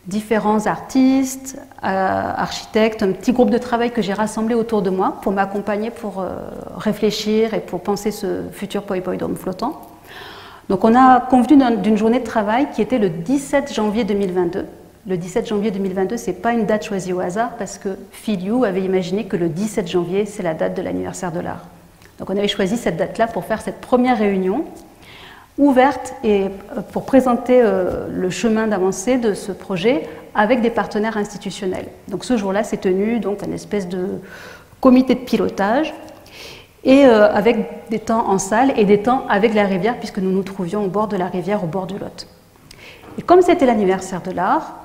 différents artistes, architectes, un petit groupe de travail que j'ai rassemblé autour de moi pour m'accompagner, pour réfléchir et pour penser ce futur poïpoïdrome flottant. Donc on a convenu d'une journée de travail qui était le 17 janvier 2022. Le 17 janvier 2022, ce n'est pas une date choisie au hasard parce que Filiou avait imaginé que le 17 janvier, c'est la date de l'anniversaire de l'art. Donc on avait choisi cette date-là pour faire cette première réunion ouverte et pour présenter le chemin d'avancée de ce projet avec des partenaires institutionnels. Donc ce jour-là, s'est tenu donc un espèce de comité de pilotage et avec des temps en salle et des temps avec la rivière puisque nous nous trouvions au bord de la rivière, au bord du Lot. Et comme c'était l'anniversaire de l'art,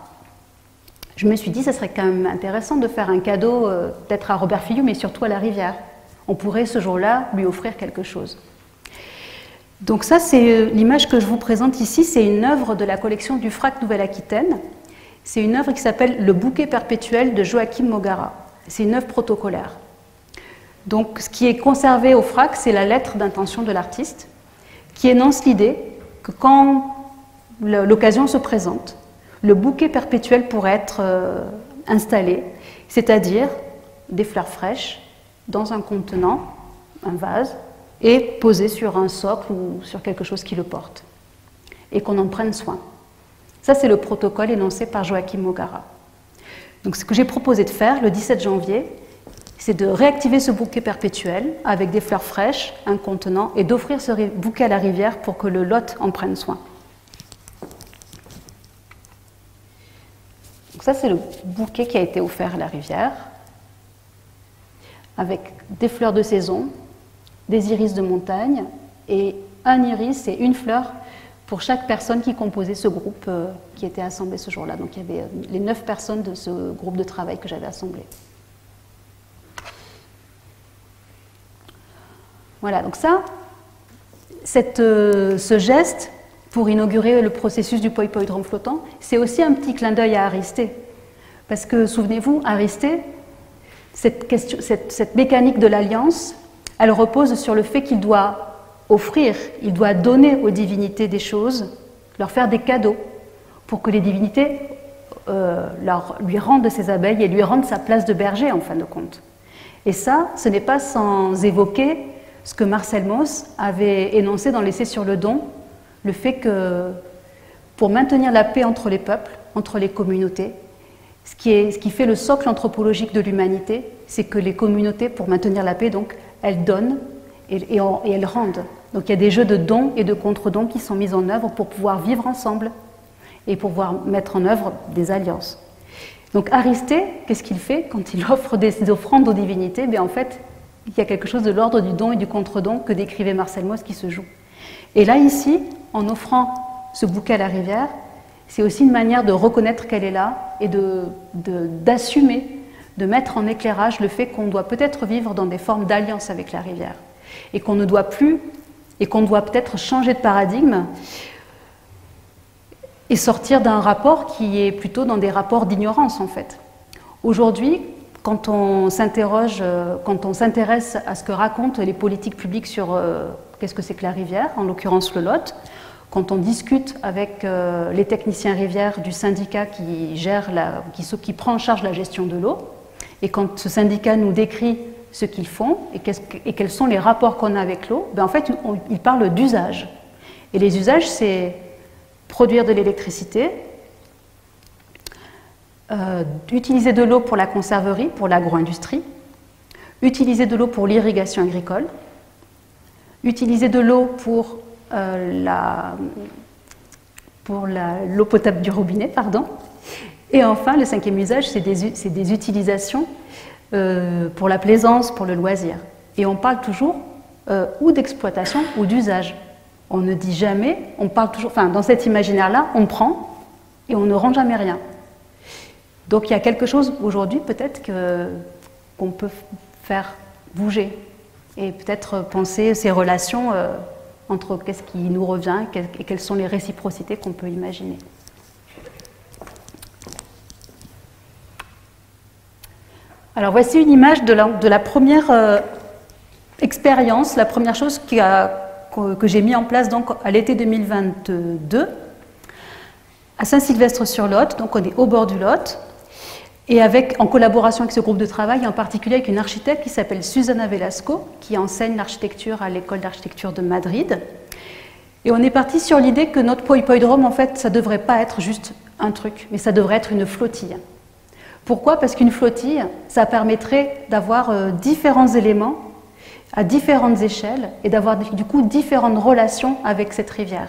je me suis dit, ça serait quand même intéressant de faire un cadeau, peut-être à Robert Filiou, mais surtout à la rivière. On pourrait ce jour-là lui offrir quelque chose. Donc ça, c'est l'image que je vous présente ici, c'est une œuvre de la collection du FRAC Nouvelle-Aquitaine. C'est une œuvre qui s'appelle « Le bouquet perpétuel » de Joachim Mogarra. C'est une œuvre protocolaire. Donc ce qui est conservé au FRAC, c'est la lettre d'intention de l'artiste, qui énonce l'idée que quand l'occasion se présente, le bouquet perpétuel pourrait être installé, c'est-à-dire des fleurs fraîches dans un contenant, un vase, et posé sur un socle ou sur quelque chose qui le porte, et qu'on en prenne soin. Ça, c'est le protocole énoncé par Joachim Mogarra. Donc ce que j'ai proposé de faire le 17 janvier, c'est de réactiver ce bouquet perpétuel avec des fleurs fraîches, un contenant, et d'offrir ce bouquet à la rivière pour que le Lot en prenne soin. Donc ça, c'est le bouquet qui a été offert à la rivière, avec des fleurs de saison, des iris de montagne, et un iris et une fleur pour chaque personne qui composait ce groupe qui était assemblé ce jour-là. Donc il y avait les 9 personnes de ce groupe de travail que j'avais assemblé. Voilà, donc ça, ce geste, pour inaugurer le processus du poïpoïdrome flottant, c'est aussi un petit clin d'œil à Aristée. Parce que, souvenez-vous, Aristée, cette mécanique de l'alliance, elle repose sur le fait qu'il doit offrir, il doit donner aux divinités des choses, leur faire des cadeaux, pour que les divinités lui rendent ses abeilles et lui rendent sa place de berger, en fin de compte. Et ça, ce n'est pas sans évoquer ce que Marcel Mauss avait énoncé dans l'essai sur le don, le fait que, pour maintenir la paix entre les peuples, entre les communautés, ce qui fait le socle anthropologique de l'humanité, c'est que les communautés, pour maintenir la paix, donc, elles donnent et elles rendent. Donc il y a des jeux de dons et de contre-dons qui sont mis en œuvre pour pouvoir vivre ensemble et pour pouvoir mettre en œuvre des alliances. Donc Aristée, qu'est-ce qu'il fait quand il offre des offrandes aux divinités? En fait, il y a quelque chose de l'ordre du don et du contre-don que décrivait Marcel Mauss qui se joue. Et là, ici, en offrant ce bouquet à la rivière, c'est aussi une manière de reconnaître qu'elle est là et d'assumer, de mettre en éclairage le fait qu'on doit peut-être vivre dans des formes d'alliance avec la rivière et qu'on ne doit plus, et qu'on doit peut-être changer de paradigme et sortir d'un rapport qui est plutôt dans des rapports d'ignorance en fait. Aujourd'hui, quand on s'interroge, quand on s'intéresse à ce que racontent les politiques publiques sur qu'est-ce que c'est que la rivière, en l'occurrence le Lot, Quand on discute avec les techniciens rivières du syndicat qui prend en charge la gestion de l'eau, et quand ce syndicat nous décrit ce qu'ils font et quels sont les rapports qu'on a avec l'eau, ben en fait, ils parlent d'usage. Et les usages, c'est produire de l'électricité, utiliser de l'eau pour la conserverie, pour l'agro-industrie, utiliser de l'eau pour l'irrigation agricole, utiliser de l'eau pour l'eau potable du robinet, pardon. Et enfin, le cinquième usage, c'est des utilisations pour la plaisance, pour le loisir. Et on parle toujours ou d'exploitation ou d'usage. On ne dit jamais, on parle toujours, enfin, dans cet imaginaire-là, on prend et on ne rend jamais rien. Donc il y a quelque chose aujourd'hui, peut-être, qu'on peut faire bouger et peut-être penser ces relations entre qu'est-ce qui nous revient et quelles sont les réciprocités qu'on peut imaginer. Alors voici une image de la première expérience, la première chose que j'ai mis en place donc, à l'été 2022, à Saint-Sylvestre-sur-Lot, donc on est au bord du Lot, et en collaboration avec ce groupe de travail, en particulier avec une architecte qui s'appelle Susana Velasco, qui enseigne l'architecture à l'école d'architecture de Madrid. Et on est parti sur l'idée que notre poïpoïdrome, en fait, ça ne devrait pas être juste un truc, mais ça devrait être une flottille. Pourquoi? Parce qu'une flottille, ça permettrait d'avoir différents éléments à différentes échelles et d'avoir du coup différentes relations avec cette rivière.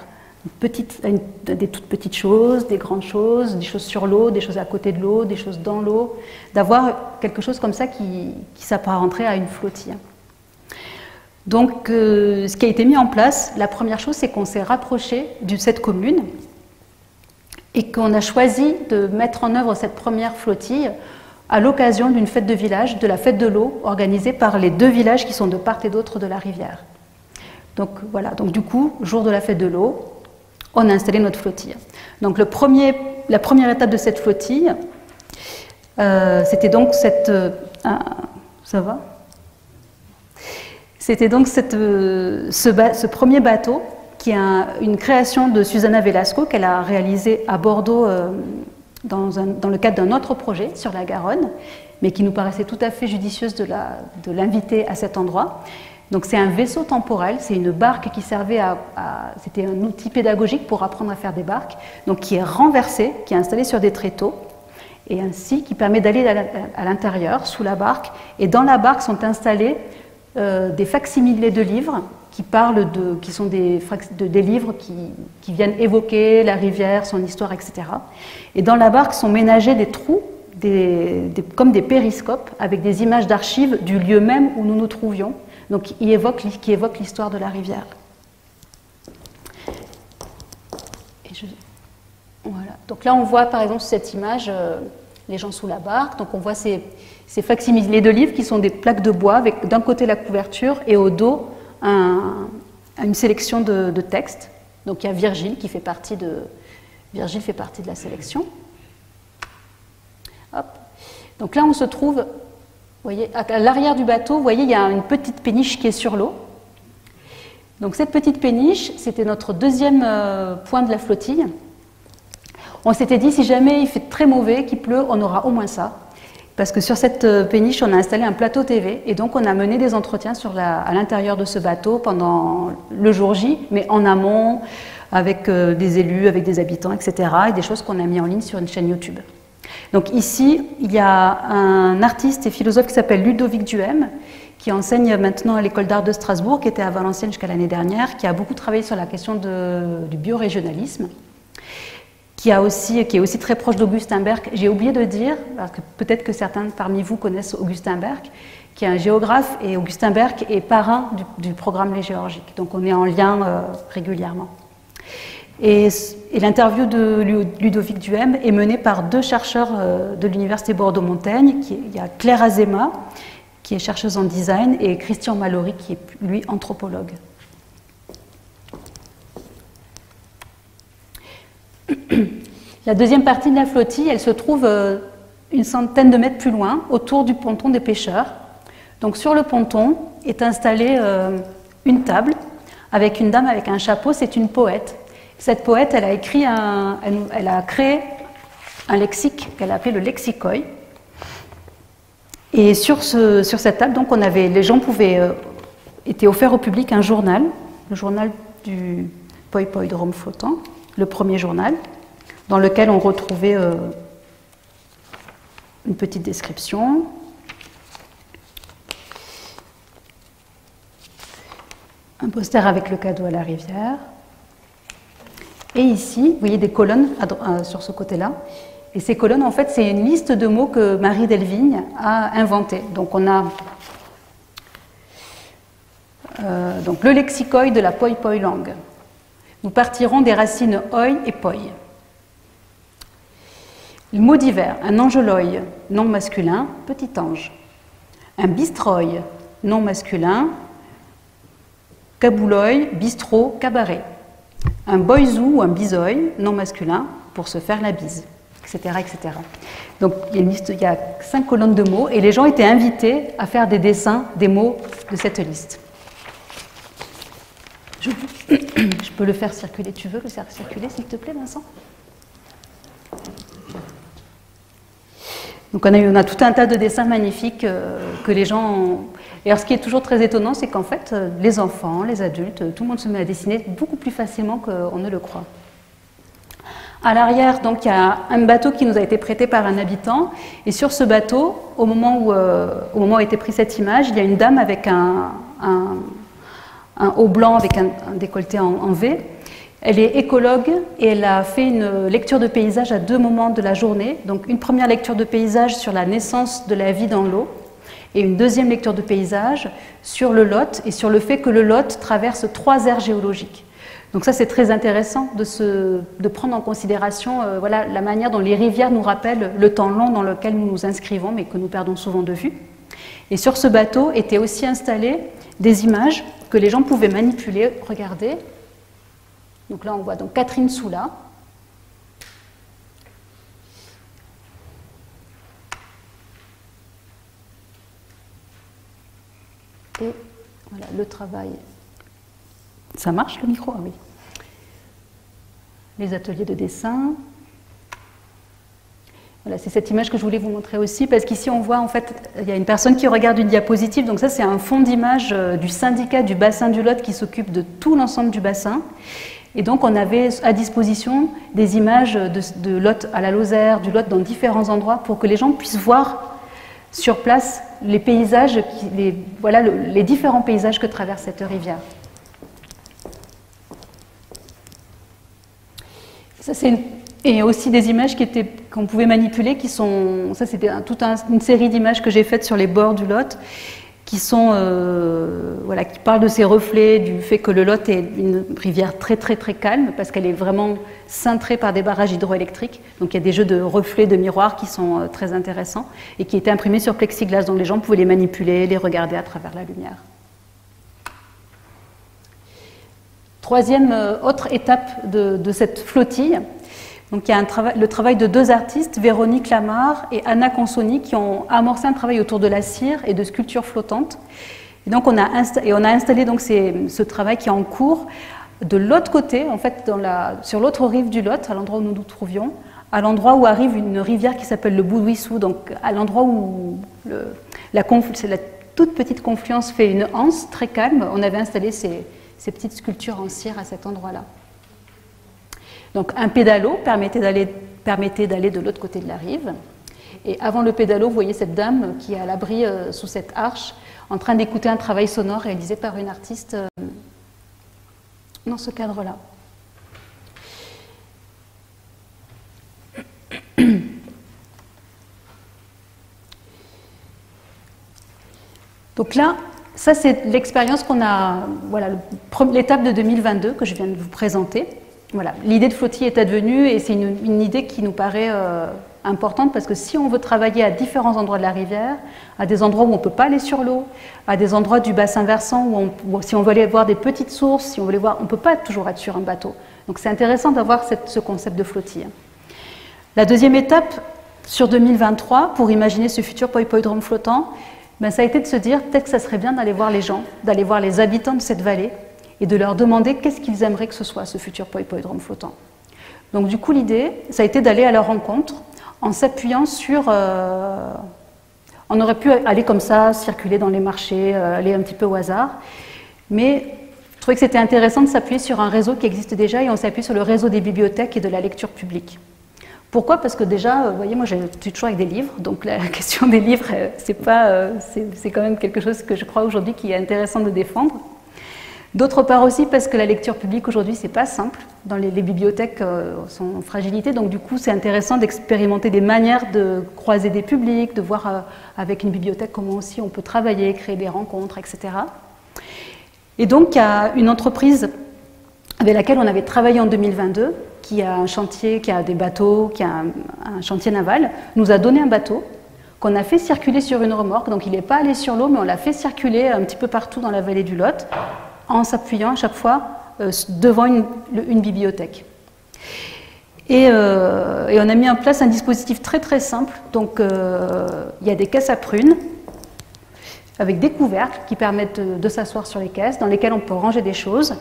Des toutes petites choses, des grandes choses, des choses sur l'eau, des choses à côté de l'eau, des choses dans l'eau, d'avoir quelque chose comme ça qui s'apparenterait à une flottille. Donc ce qui a été mis en place, la première chose, c'est qu'on s'est rapproché de cette commune et qu'on a choisi de mettre en œuvre cette première flottille à l'occasion d'une fête de village, de la fête de l'eau organisée par les deux villages qui sont de part et d'autre de la rivière. Donc voilà, donc du coup, jour de la fête de l'eau, on a installé notre flottille. Donc la première étape de cette flottille, c'était donc ce premier bateau qui est une création de Susana Velasco qu'elle a réalisée à Bordeaux dans le cadre d'un autre projet sur la Garonne, mais qui nous paraissait tout à fait judicieuse de l'inviter à cet endroit. Donc c'est un vaisseau temporel, c'est une barque qui servait c'était un outil pédagogique pour apprendre à faire des barques, donc qui est renversé, qui est installé sur des tréteaux, et ainsi qui permet d'aller à l'intérieur, sous la barque, et dans la barque sont installés des facsimilés de livres qui sont des livres qui viennent évoquer la rivière, son histoire, etc. Et dans la barque sont ménagés des trous, comme des périscopes, avec des images d'archives du lieu même où nous nous trouvions, donc qui évoque l'histoire de la rivière. Et voilà. Donc là, on voit par exemple cette image, les gens sous la barque. Donc on voit ces facsimilés de livres qui sont des plaques de bois avec d'un côté la couverture et au dos une sélection de textes. Donc il y a Virgile qui fait partie de la sélection. Hop. Donc là, on se trouve... Vous voyez, à l'arrière du bateau, vous voyez, il y a une petite péniche qui est sur l'eau. Donc cette petite péniche, c'était notre deuxième point de la flottille. On s'était dit, si jamais il fait très mauvais, qu'il pleut, on aura au moins ça. Parce que sur cette péniche, on a installé un plateau TV. Et donc, on a mené des entretiens à l'intérieur de ce bateau pendant le jour J, mais en amont, avec des élus, avec des habitants, etc. Et des choses qu'on a mises en ligne sur une chaîne YouTube. Donc ici, il y a un artiste et philosophe qui s'appelle Ludovic Duhem, qui enseigne maintenant à l'école d'art de Strasbourg, qui était à Valenciennes jusqu'à l'année dernière, qui a beaucoup travaillé sur la question du biorégionalisme, qui est aussi très proche d'Augustin Berque. J'ai oublié de dire, parce que peut-être que certains parmi vous connaissent Augustin Berque, qui est un géographe, et Augustin Berque est parrain du programme Les Géorgiques. Donc on est en lien régulièrement. Et l'interview de Ludovic Duhem est menée par deux chercheurs de l'Université Bordeaux-Montaigne. Il y a Claire Azéma, qui est chercheuse en design, et Christian Mallory, qui est, lui, anthropologue. La deuxième partie de la flottille, elle se trouve une centaine de mètres plus loin, autour du ponton des pêcheurs. Donc sur le ponton est installée une table avec une dame avec un chapeau, c'est une poète. Cette poète, elle a écrit elle a créé un lexique qu'elle a appelé le lexicoi. Et sur cette table, donc, les gens étaient offerts au public un journal, le journal du Poïpoïdrome flottant, le premier journal, dans lequel on retrouvait une petite description. Un poster avec le cadeau à la rivière. Et ici, vous voyez des colonnes sur ce côté-là. Et ces colonnes, en fait, c'est une liste de mots que Marie Delvigne a inventés. Donc, on a le lexicoi de la poi-poi langue. Nous partirons des racines oi et poi. Le mot divers, un angeloi, nom masculin, petit ange. Un bistroi, nom masculin, cabouloi, bistrot, cabaret. Un boizou ou un bisoï, nom masculin, pour se faire la bise, etc. etc. Donc il y a 5 colonnes de mots et les gens étaient invités à faire des dessins des mots de cette liste. Je peux le faire circuler, tu veux le faire circuler s'il te plaît Vincent? Donc on a tout un tas de dessins magnifiques que les gens... Et alors ce qui est toujours très étonnant, c'est qu'en fait, les enfants, les adultes, tout le monde se met à dessiner beaucoup plus facilement qu'on ne le croit. À l'arrière, donc, il y a un bateau qui nous a été prêté par un habitant. Et sur ce bateau, au moment où a été prise cette image, il y a une dame avec un haut blanc, avec un décolleté en V. Elle est écologue et elle a fait une lecture de paysage à 2 moments de la journée. Donc une première lecture de paysage sur la naissance de la vie dans l'eau et une deuxième lecture de paysage sur le Lot et sur le fait que le Lot traverse 3 aires géologiques. Donc ça c'est très intéressant de prendre en considération voilà, la manière dont les rivières nous rappellent le temps long dans lequel nous nous inscrivons mais que nous perdons souvent de vue. Et sur ce bateau étaient aussi installées des images que les gens pouvaient manipuler, regarder. Donc là, on voit donc Catherine Soula. Et voilà, le travail. Ça marche le micro? Ah oui. Les ateliers de dessin. Voilà, c'est cette image que je voulais vous montrer aussi, parce qu'ici on voit en fait, il y a une personne qui regarde une diapositive, donc ça c'est un fond d'image du syndicat du bassin du Lot qui s'occupe de tout l'ensemble du bassin. Et donc on avait à disposition des images de Lot à la Lozère, du Lot dans différents endroits pour que les gens puissent voir sur place les paysages, voilà, les différents paysages que traverse cette rivière. Ça c'est et aussi des images qu'on pouvait manipuler, qui sont... Ça c'était toute une série d'images que j'ai faites sur les bords du Lot, voilà, qui parlent de ses reflets, du fait que le Lot est une rivière très très très calme parce qu'elle est vraiment cintrée par des barrages hydroélectriques. Donc il y a des jeux de reflets, de miroirs qui sont très intéressants et qui étaient imprimés sur plexiglas, donc les gens pouvaient les manipuler, les regarder à travers la lumière. Troisième autre étape de cette flottille. Donc il y a le travail de 2 artistes, Véronique Lamarre et Anna Consoni, qui ont amorcé un travail autour de la cire et de sculptures flottantes. Et donc on a installé donc ce travail qui est en cours de l'autre côté, en fait sur l'autre rive du Lot, à l'endroit où nous nous trouvions, à l'endroit où arrive une rivière qui s'appelle le Boudouissou, donc à l'endroit où la toute petite confluence fait une anse très calme, on avait installé ces petites sculptures en cire à cet endroit-là. Donc un pédalo permettait d'aller de l'autre côté de la rive. Et avant le pédalo, vous voyez cette dame qui est à l'abri sous cette arche, en train d'écouter un travail sonore réalisé par une artiste dans ce cadre-là. Donc là, ça c'est l'expérience qu'on a, voilà, l'étape de 2022 que je viens de vous présenter. Voilà, l'idée de flottille est advenue et c'est une idée qui nous paraît importante parce que si on veut travailler à différents endroits de la rivière, à des endroits où on ne peut pas aller sur l'eau, à des endroits du bassin versant, où si on veut aller voir des petites sources, si on veut aller voir, on ne peut pas toujours être sur un bateau. Donc c'est intéressant d'avoir ce concept de flottille. La deuxième étape, sur 2023, pour imaginer ce futur poïpoïdrome flottant, ben, ça a été de se dire peut-être que ça serait bien d'aller voir les gens, d'aller voir les habitants de cette vallée, et de leur demander qu'est-ce qu'ils aimeraient que ce soit, ce futur poïpoïdrome flottant. Donc du coup, l'idée, ça a été d'aller à leur rencontre en s'appuyant sur... on aurait pu aller comme ça, circuler dans les marchés, aller un petit peu au hasard, mais je trouvais que c'était intéressant de s'appuyer sur un réseau qui existe déjà, et on s'appuie sur le réseau des bibliothèques et de la lecture publique. Pourquoi? Parce que déjà, vous voyez, moi j'ai toujours avec des livres, donc la question des livres, c'est quand même quelque chose que je crois aujourd'hui qui est intéressant de défendre. D'autre part aussi parce que la lecture publique aujourd'hui, c'est pas simple. Dans les bibliothèques sont en fragilité, donc du coup c'est intéressant d'expérimenter des manières de croiser des publics, de voir avec une bibliothèque comment aussi on peut travailler, créer des rencontres, etc. Et donc il y a une entreprise avec laquelle on avait travaillé en 2022, qui a un chantier, qui a des bateaux, qui a un chantier naval, nous a donné un bateau qu'on a fait circuler sur une remorque. Donc il n'est pas allé sur l'eau, mais on l'a fait circuler un petit peu partout dans la vallée du Lot, en s'appuyant à chaque fois devant une bibliothèque. Et on a mis en place un dispositif très très simple. Donc il y a des caisses à prunes, avec des couvercles qui permettent de s'asseoir sur les caisses, dans lesquelles on peut ranger des choses.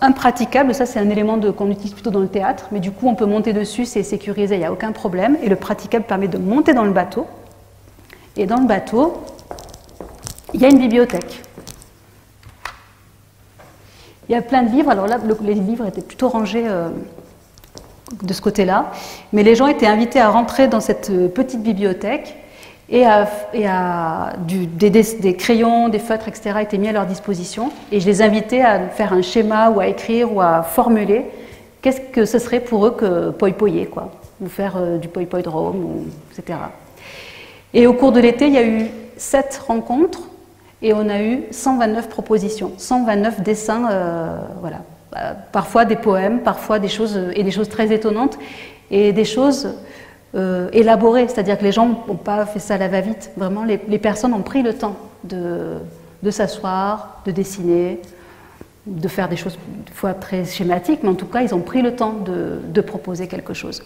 Impraticable, ça c'est un élément qu'on utilise plutôt dans le théâtre, mais du coup on peut monter dessus, c'est sécurisé, il n'y a aucun problème. Et le praticable permet de monter dans le bateau. Et dans le bateau, il y a une bibliothèque. Il y a plein de livres, alors là les livres étaient plutôt rangés de ce côté-là, mais les gens étaient invités à rentrer dans cette petite bibliothèque et, des crayons, des feutres, etc. étaient mis à leur disposition, et je les invitais à faire un schéma ou à écrire ou à formuler qu'est-ce que ce serait pour eux que poïpoyer, quoi, ou faire du poïpoïdrome, etc. Et au cours de l'été, il y a eu 7 rencontres et on a eu 129 propositions, 129 dessins, voilà. Parfois des poèmes, parfois des choses, et des choses très étonnantes, et des choses... élaboré, c'est-à-dire que les gens n'ont pas fait ça à la va-vite. Vraiment, les personnes ont pris le temps de s'asseoir, de dessiner, de faire des choses des fois très schématiques, mais en tout cas, ils ont pris le temps de proposer quelque chose.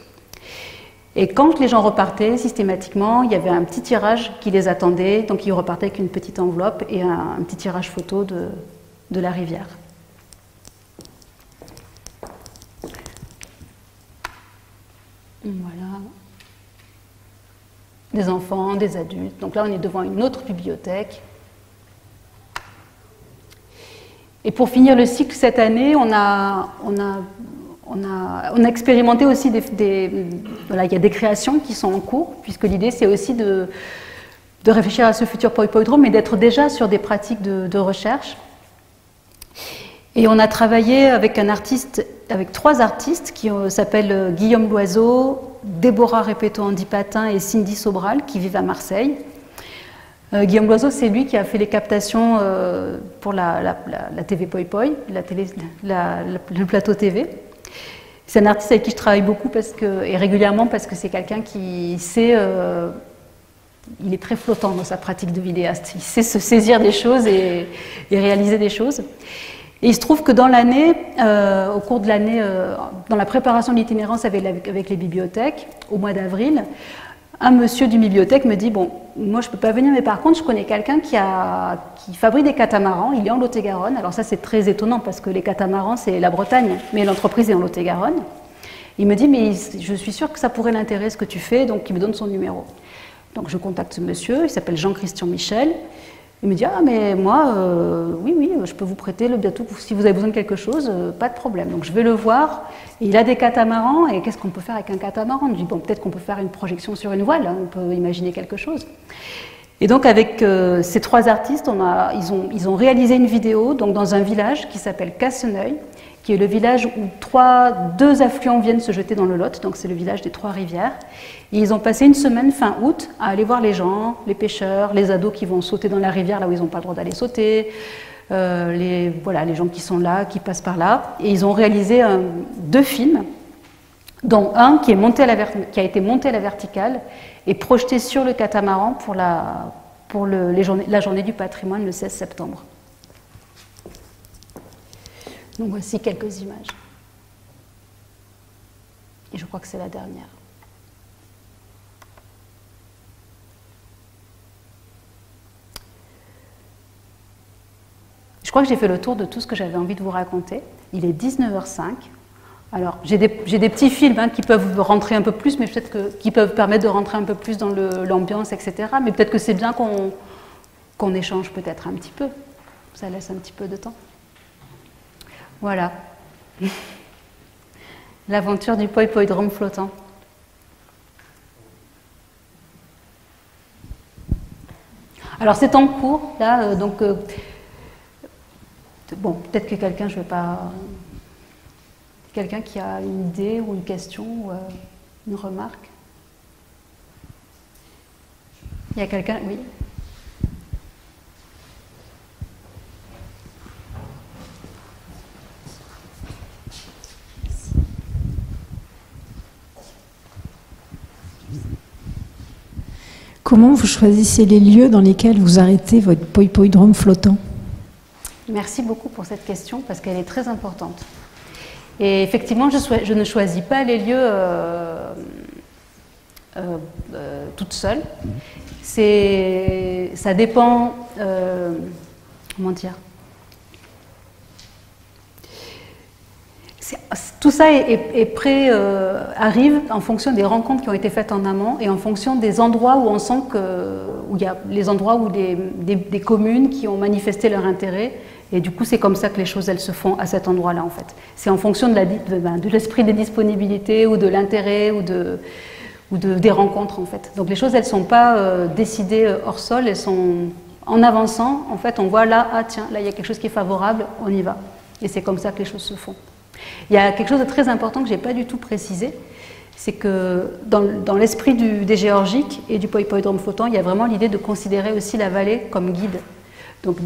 Et quand les gens repartaient, systématiquement, il y avait un petit tirage qui les attendait, donc ils repartaient avec une petite enveloppe et un petit tirage photo de la rivière. Voilà. Des enfants, des adultes. Donc là, on est devant une autre bibliothèque. Et pour finir le cycle cette année, on a expérimenté aussi voilà, il y a des créations qui sont en cours, puisque l'idée, c'est aussi de réfléchir à ce futur poïpoïdrome, mais d'être déjà sur des pratiques de recherche. Et on a travaillé avec avec 3 artistes qui s'appellent Guillaume Loiseau, Déborah Répéto-Handipatin et Cindy Sobral, qui vivent à Marseille. Guillaume Loiseau, c'est lui qui a fait les captations pour la TV Poïpoï, le plateau TV. C'est un artiste avec qui je travaille beaucoup et régulièrement, parce que c'est quelqu'un qui sait... il est très flottant dans sa pratique de vidéaste. Il sait se saisir des choses et réaliser des choses. Et il se trouve que dans l'année, au cours de l'année, dans la préparation de l'itinérance avec les bibliothèques, au mois d'avril, un monsieur d'une bibliothèque me dit « Bon, moi je ne peux pas venir, mais par contre je connais quelqu'un qui fabrique des catamarans, il est en Lot-et-Garonne. » Alors ça c'est très étonnant parce que les catamarans c'est la Bretagne, mais l'entreprise est en Lot-et-Garonne. Il me dit « Mais je suis sûre que ça pourrait l'intéresser ce que tu fais, donc il me donne son numéro. » Donc je contacte ce monsieur, il s'appelle Jean-Christian Michel. Il me dit « Ah, mais moi, oui, je peux vous prêter le bateau, si vous avez besoin de quelque chose, pas de problème. » Donc je vais le voir, il a des catamarans, et qu'est-ce qu'on peut faire avec un catamaran? Je dis « Bon, peut-être qu'on peut faire une projection sur une voile, hein, on peut imaginer quelque chose. » Et donc avec ces 3 artistes, ils ont réalisé une vidéo donc, dans un village qui s'appelle Casseneuil, qui est le village où 2 affluents viennent se jeter dans le Lot, donc c'est le village des 3 rivières. Et ils ont passé une semaine, fin août, à aller voir les gens, les pêcheurs, les ados qui vont sauter dans la rivière, là où ils n'ont pas le droit d'aller sauter, voilà, les gens qui sont là, qui passent par là. Et ils ont réalisé 2 films, dont un qui a été monté à la verticale et projeté sur le catamaran pour la journée du patrimoine le 16 septembre. Donc voici quelques images. Et je crois que c'est la dernière. Je Je crois que j'ai fait le tour de tout ce que j'avais envie de vous raconter. Il est 19h05. Alors, j'ai des petits films qui peuvent rentrer un peu plus, mais peut-être qui peuvent permettre de rentrer un peu plus dans l'ambiance, etc. Mais peut-être que c'est bien qu'on échange peut-être un petit peu. Ça laisse un petit peu de temps. Voilà. L'aventure du poïpoïdrome flottant. Alors, c'est en cours, là, donc... bon, peut-être que quelqu'un, je ne vais pas... Quelqu'un qui a une idée ou une question ou une remarque? Il y a quelqu'un? Oui. Comment vous choisissez les lieux dans lesquels vous arrêtez votre poïpoïdrome flottant? Merci beaucoup pour cette question parce qu'elle est très importante. Et effectivement, je ne choisis pas les lieux toute seule. Ça dépend... comment dire? Tout ça arrive en fonction des rencontres qui ont été faites en amont et en fonction des endroits où on sent que... où il y a les endroits où des communes qui ont manifesté leur intérêt. Et du coup, c'est comme ça que les choses, elles se font à cet endroit-là, en fait. C'est en fonction de l'esprit des disponibilités ou de l'intérêt ou des rencontres, en fait. Donc, les choses, elles ne sont pas décidées hors sol, elles sont en avançant. En fait, on voit là, ah tiens, là, il y a quelque chose qui est favorable, on y va. Et c'est comme ça que les choses se font. Il y a quelque chose de très important que je n'ai pas du tout précisé, c'est que dans l'esprit des Géorgiques et du poïpoïdrome flottant, il y a vraiment l'idée de considérer aussi la vallée comme guide. Donc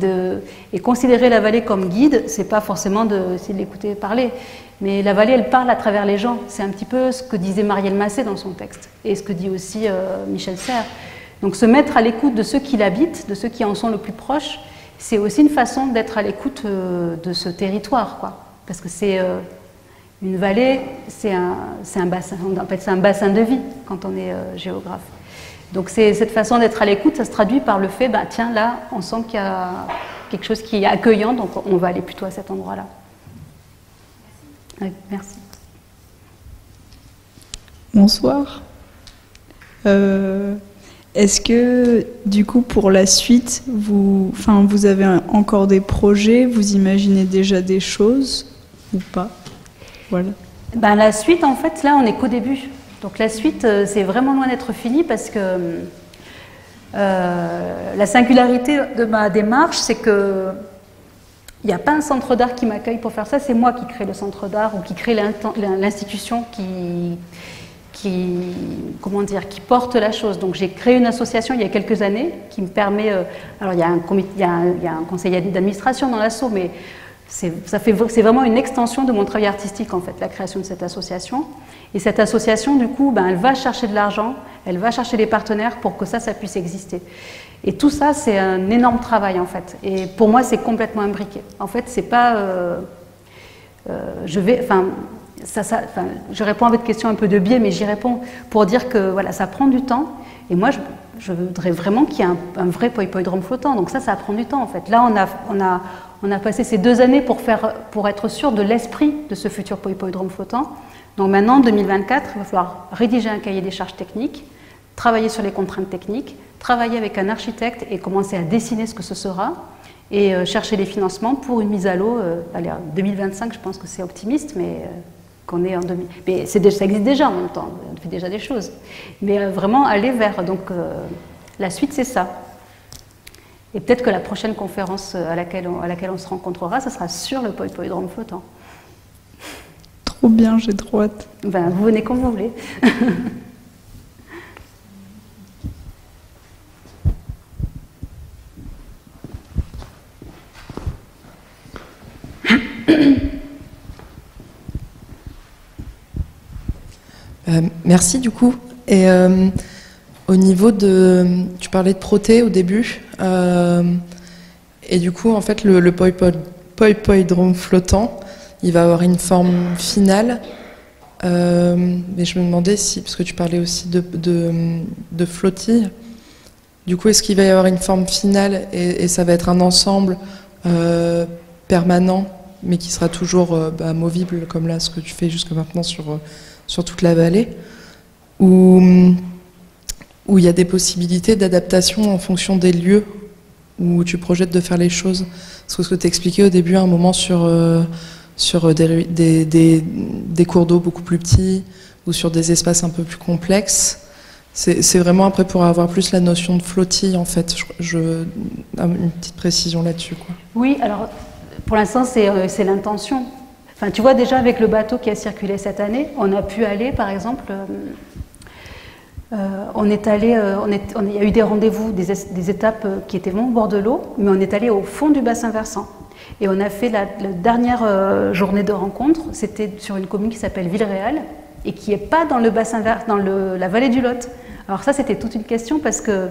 et considérer la vallée comme guide, c'est pas forcément de l'écouter parler, mais la vallée, elle parle à travers les gens. C'est un petit peu ce que disait Marielle Massé dans son texte, et ce que dit aussi Michel Serres. Donc se mettre à l'écoute de ceux qui l'habitent, de ceux qui en sont le plus proches, c'est aussi une façon d'être à l'écoute de ce territoire, quoi. Parce que c'est une vallée, c'est un bassin, on appelle ça un bassin de vie quand on est géographe. Donc cette façon d'être à l'écoute, ça se traduit par le fait, ben, tiens, là, on sent qu'il y a quelque chose qui est accueillant, donc on va aller plutôt à cet endroit-là. Oui, merci. Bonsoir. Est-ce que, du coup, pour la suite, vous avez encore des projets, vous imaginez déjà des choses ou pas? Voilà. Ben, la suite, en fait, là, on n'est qu'au début. Donc la suite, c'est vraiment loin d'être fini parce que la singularité de ma démarche, c'est qu'il n'y a pas un centre d'art qui m'accueille pour faire ça, c'est moi qui crée le centre d'art ou qui crée l'institution qui porte la chose. Donc j'ai créé une association il y a quelques années qui me permet... alors il y a un conseil d'administration dans l'asso, mais c'est vraiment une extension de mon travail artistique, en fait, la création de cette association. Et cette association, du coup, ben, elle va chercher de l'argent, elle va chercher des partenaires pour que ça puisse exister. Et tout ça, c'est un énorme travail, en fait. Et pour moi, c'est complètement imbriqué. En fait, c'est pas... je réponds à votre question un peu de biais, mais j'y réponds pour dire que voilà, ça prend du temps. Et moi, je voudrais vraiment qu'il y ait un vrai poïpoïdrome flottant. Donc ça prend du temps, en fait. Là, on a passé ces 2 années pour être sûr de l'esprit de ce futur poïpoïdrome flottant. Donc maintenant, en 2024, il va falloir rédiger un cahier des charges techniques, travailler sur les contraintes techniques, travailler avec un architecte et commencer à dessiner ce que ce sera, et chercher les financements pour une mise à l'eau. Allez, en 2025, je pense que c'est optimiste, mais qu'on est en 2000. Mais ça existe déjà en même temps, on fait déjà des choses. Mais vraiment aller vers... Donc la suite, c'est ça. Et peut-être que la prochaine conférence à laquelle on se rencontrera, ça sera sur le poïpoïdrome flottant. Ou bien, j'ai trop hâte. Ben, vous venez quand vous voulez. Merci du coup. Et au niveau de... Tu parlais de Proté au début. Et du coup, en fait, le poïpoïdrome flottant... Il va avoir une forme finale, mais je me demandais si, parce que tu parlais aussi de flottille, du coup est-ce qu'il va y avoir une forme finale et ça va être un ensemble permanent, mais qui sera toujours movible, comme là ce que tu fais jusqu'à maintenant sur toute la vallée, où il y a des possibilités d'adaptation en fonction des lieux où tu projettes de faire les choses. Parce que ce que tu expliquais au début, à un moment, sur des cours d'eau beaucoup plus petits ou sur des espaces un peu plus complexes, c'est vraiment après pour avoir plus la notion de flottille, en fait. Une petite précision là-dessus, quoi. Oui, alors pour l'instant, c'est l'intention. Enfin, tu vois, déjà avec le bateau qui a circulé cette année, on a pu aller, par exemple... il y a eu des rendez-vous, des étapes qui étaient au bord de l'eau, mais on est allé au fond du bassin versant. Et on a fait la dernière journée de rencontre, c'était sur une commune qui s'appelle Villeréal, et qui n'est pas dans le bassin versant, dans la vallée du Lot. Alors ça, c'était toute une question, parce que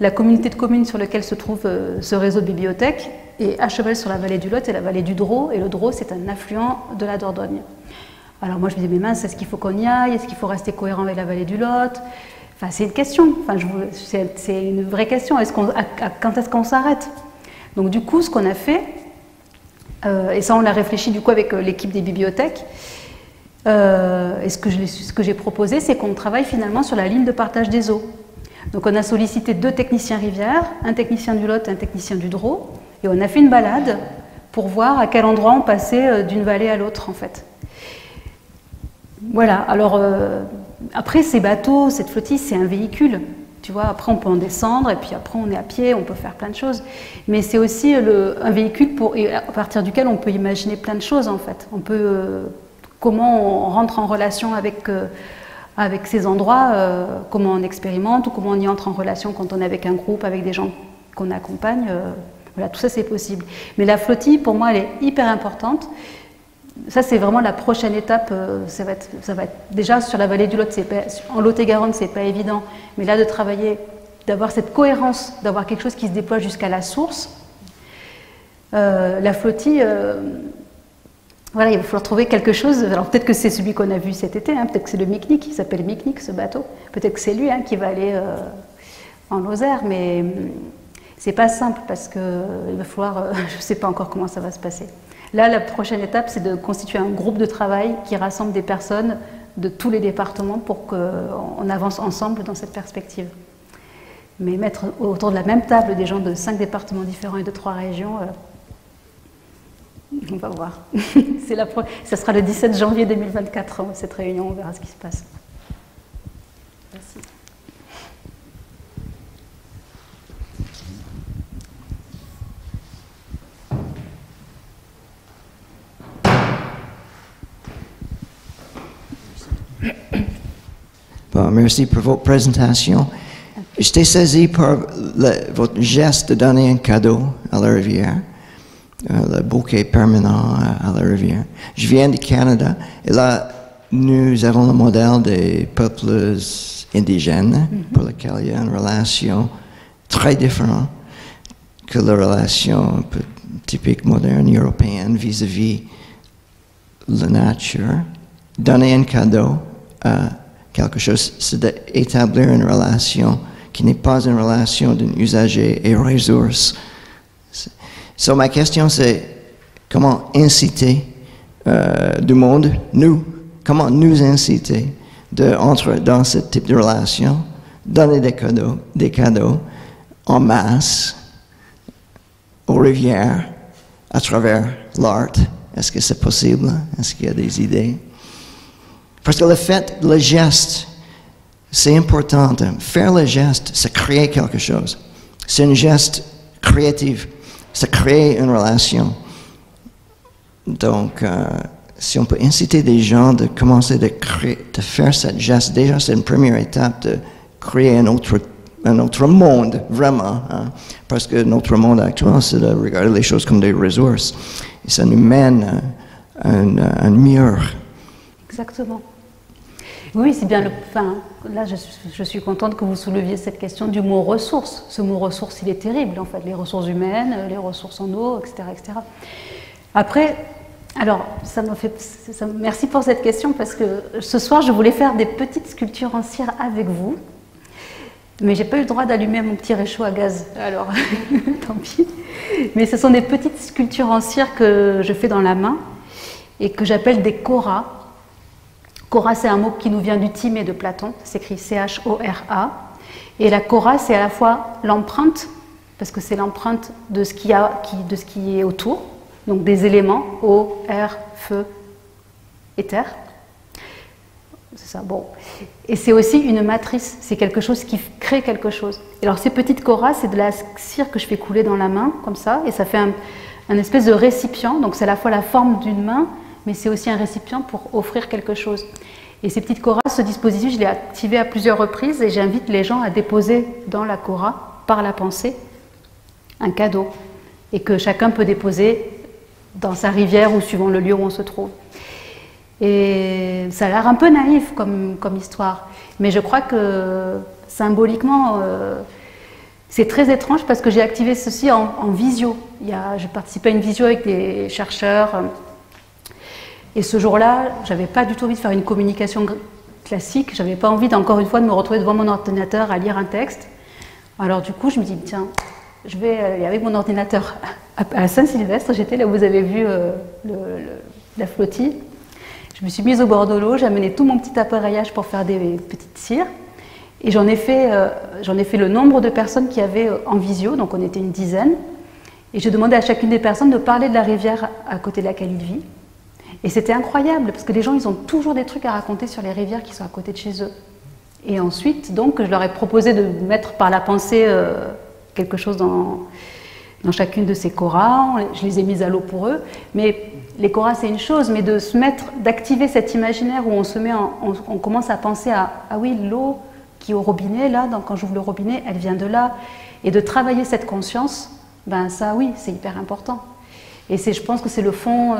la communauté de communes sur laquelle se trouve ce réseau de bibliothèques est à cheval sur la vallée du Lot et la vallée du Dro, et le Dro, c'est un affluent de la Dordogne. Alors moi, je me disais, mais mince, est-ce qu'il faut qu'on y aille? Est-ce qu'il faut rester cohérent avec la vallée du Lot? Enfin, c'est une question, enfin, c'est une vraie question. Quand est-ce qu'on s'arrête? Donc du coup, ce qu'on a fait, et ça on l'a réfléchi du coup avec l'équipe des bibliothèques, et ce que j'ai proposé, c'est qu'on travaille finalement sur la ligne de partage des eaux. Donc on a sollicité 2 techniciens rivières, un technicien du Lot, un technicien du Dro, et on a fait une balade pour voir à quel endroit on passait d'une vallée à l'autre, en fait. Voilà, alors... Après, ces bateaux, cette flottille, c'est un véhicule, tu vois, après on peut en descendre, et puis après on est à pied, on peut faire plein de choses. Mais c'est aussi un véhicule à partir duquel on peut imaginer plein de choses, en fait. On peut, comment on rentre en relation avec ces endroits, comment on expérimente, ou comment on y entre en relation quand on est avec un groupe, avec des gens qu'on accompagne, voilà, tout ça c'est possible. Mais la flottille, pour moi, elle est hyper importante. Ça, c'est vraiment la prochaine étape. Ça va être déjà sur la vallée du Lot, en Lot-et-Garonne, c'est pas évident. Mais là, de travailler, d'avoir cette cohérence, d'avoir quelque chose qui se déploie jusqu'à la source. La flottille, voilà, il va falloir trouver quelque chose. Alors peut-être que c'est celui qu'on a vu cet été, hein, peut-être que c'est le Micnic, il s'appelle Micnic, ce bateau. Peut-être que c'est lui, hein, qui va aller en Lozère, mais c'est pas simple parce qu'il va falloir, je ne sais pas encore comment ça va se passer. Là, la prochaine étape, c'est de constituer un groupe de travail qui rassemble des personnes de tous les départements pour qu'on avance ensemble dans cette perspective. Mais mettre autour de la même table des gens de 5 départements différents et de 3 régions, on va voir. Ça sera le 17 janvier 2024, hein, cette réunion, on verra ce qui se passe. Merci. Bon, merci pour votre présentation. J'étais saisi par votre geste de donner un cadeau à la rivière, le bouquet permanent à la rivière. Je viens du Canada et là, nous avons le modèle des peuples indigènes pour lesquels il y a une relation très différente que la relation typique moderne européenne vis-à-vis la nature. Donner un cadeau à quelque chose, c'est d'établir une relation qui n'est pas une relation d'un usager et ressources. So, ma question, c'est comment inciter du monde, nous, comment nous inciter d'entrer dans ce type de relation, donner des cadeaux en masse aux rivières à travers l'art. Est-ce que c'est possible? Est-ce qu'il y a des idées? Parce que le fait, le geste, c'est important. Faire le geste, c'est créer quelque chose. C'est un geste créatif. C'est créer une relation. Donc, si on peut inciter des gens de commencer de faire ce geste, déjà c'est une première étape de créer un autre monde, vraiment. Hein? Parce que notre monde actuel, c'est de regarder les choses comme des ressources. Et ça nous mène à un mur. Exactement. Oui, c'est bien le... Enfin, là, je suis contente que vous souleviez cette question du mot « ressources ». Ce mot « ressources », il est terrible, en fait. Les ressources humaines, les ressources en eau, etc. etc. Après, alors, ça m'a fait... Merci pour cette question, parce que ce soir, je voulais faire des petites sculptures en cire avec vous. Mais j'ai pas eu le droit d'allumer mon petit réchaud à gaz, alors tant pis. Mais ce sont des petites sculptures en cire que je fais dans la main et que j'appelle des choras. Chora, c'est un mot qui nous vient du Timée de Platon, c'est écrit C-H-O-R-A. Et la chora, c'est à la fois l'empreinte, parce que c'est l'empreinte de ce qu'il y a, de ce qui est autour, donc des éléments, eau, air, feu et terre. C'est ça, bon. Et c'est aussi une matrice, c'est quelque chose qui crée quelque chose. Et alors ces petites choras, c'est de la cire que je fais couler dans la main, comme ça, et ça fait un espèce de récipient, donc c'est à la fois la forme d'une main, mais c'est aussi un récipient pour offrir quelque chose. Et ces petites choras, ce dispositif, je l'ai activé à plusieurs reprises, et j'invite les gens à déposer dans la chora, par la pensée, un cadeau, et que chacun peut déposer dans sa rivière ou suivant le lieu où on se trouve. Et ça a l'air un peu naïf comme histoire, mais je crois que symboliquement, c'est très étrange parce que j'ai activé ceci en visio. J'ai participé à une visio avec des chercheurs, et ce jour-là, j'avais pas du tout envie de faire une communication classique, j'avais pas envie encore une fois de me retrouver devant mon ordinateur à lire un texte. Alors du coup, je me dis, tiens, je vais aller avec mon ordinateur à Saint-Sylvestre, j'étais là où vous avez vu la flottille. Je me suis mise au bord de l'eau, j'ai amené tout mon petit appareillage pour faire des petites cires. Et j'en ai fait le nombre de personnes qu'il y avait en visio, donc on était une dizaine. Et j'ai demandé à chacune des personnes de parler de la rivière à côté de laquelle ils vivent. Et c'était incroyable, parce que les gens, ils ont toujours des trucs à raconter sur les rivières qui sont à côté de chez eux. Et ensuite, donc, je leur ai proposé de mettre par la pensée quelque chose dans chacune de ces choras. Je les ai mises à l'eau pour eux. Mais les choras, c'est une chose, mais de se mettre, d'activer cet imaginaire où on se met, on commence à penser à « Ah oui, l'eau qui est au robinet, là, quand j'ouvre le robinet, elle vient de là. » Et de travailler cette conscience, ben ça, oui, c'est hyper important. Et je pense que c'est le fond,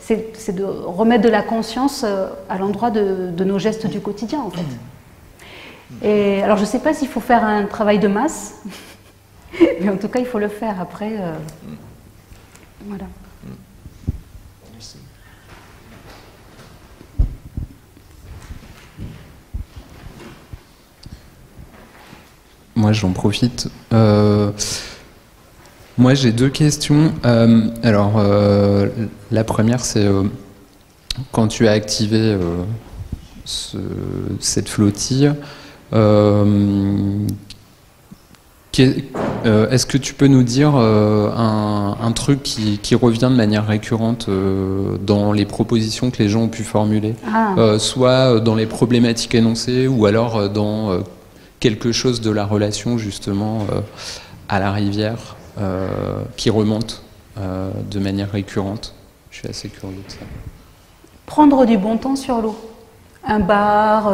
c'est de remettre de la conscience à l'endroit de nos gestes du quotidien, en fait. Et alors, je ne sais pas s'il faut faire un travail de masse, mais en tout cas, il faut le faire après. Voilà. Moi, j'en profite. Moi, j'ai deux questions. La première, c'est quand tu as activé cette flottille, est-ce que tu peux nous dire un truc qui revient de manière récurrente dans les propositions que les gens ont pu formuler, soit dans les problématiques énoncées ou alors dans quelque chose de la relation justement à la rivière qui remonte de manière récurrente. Je suis assez curieux de ça. Prendre du bon temps sur l'eau. Un bar,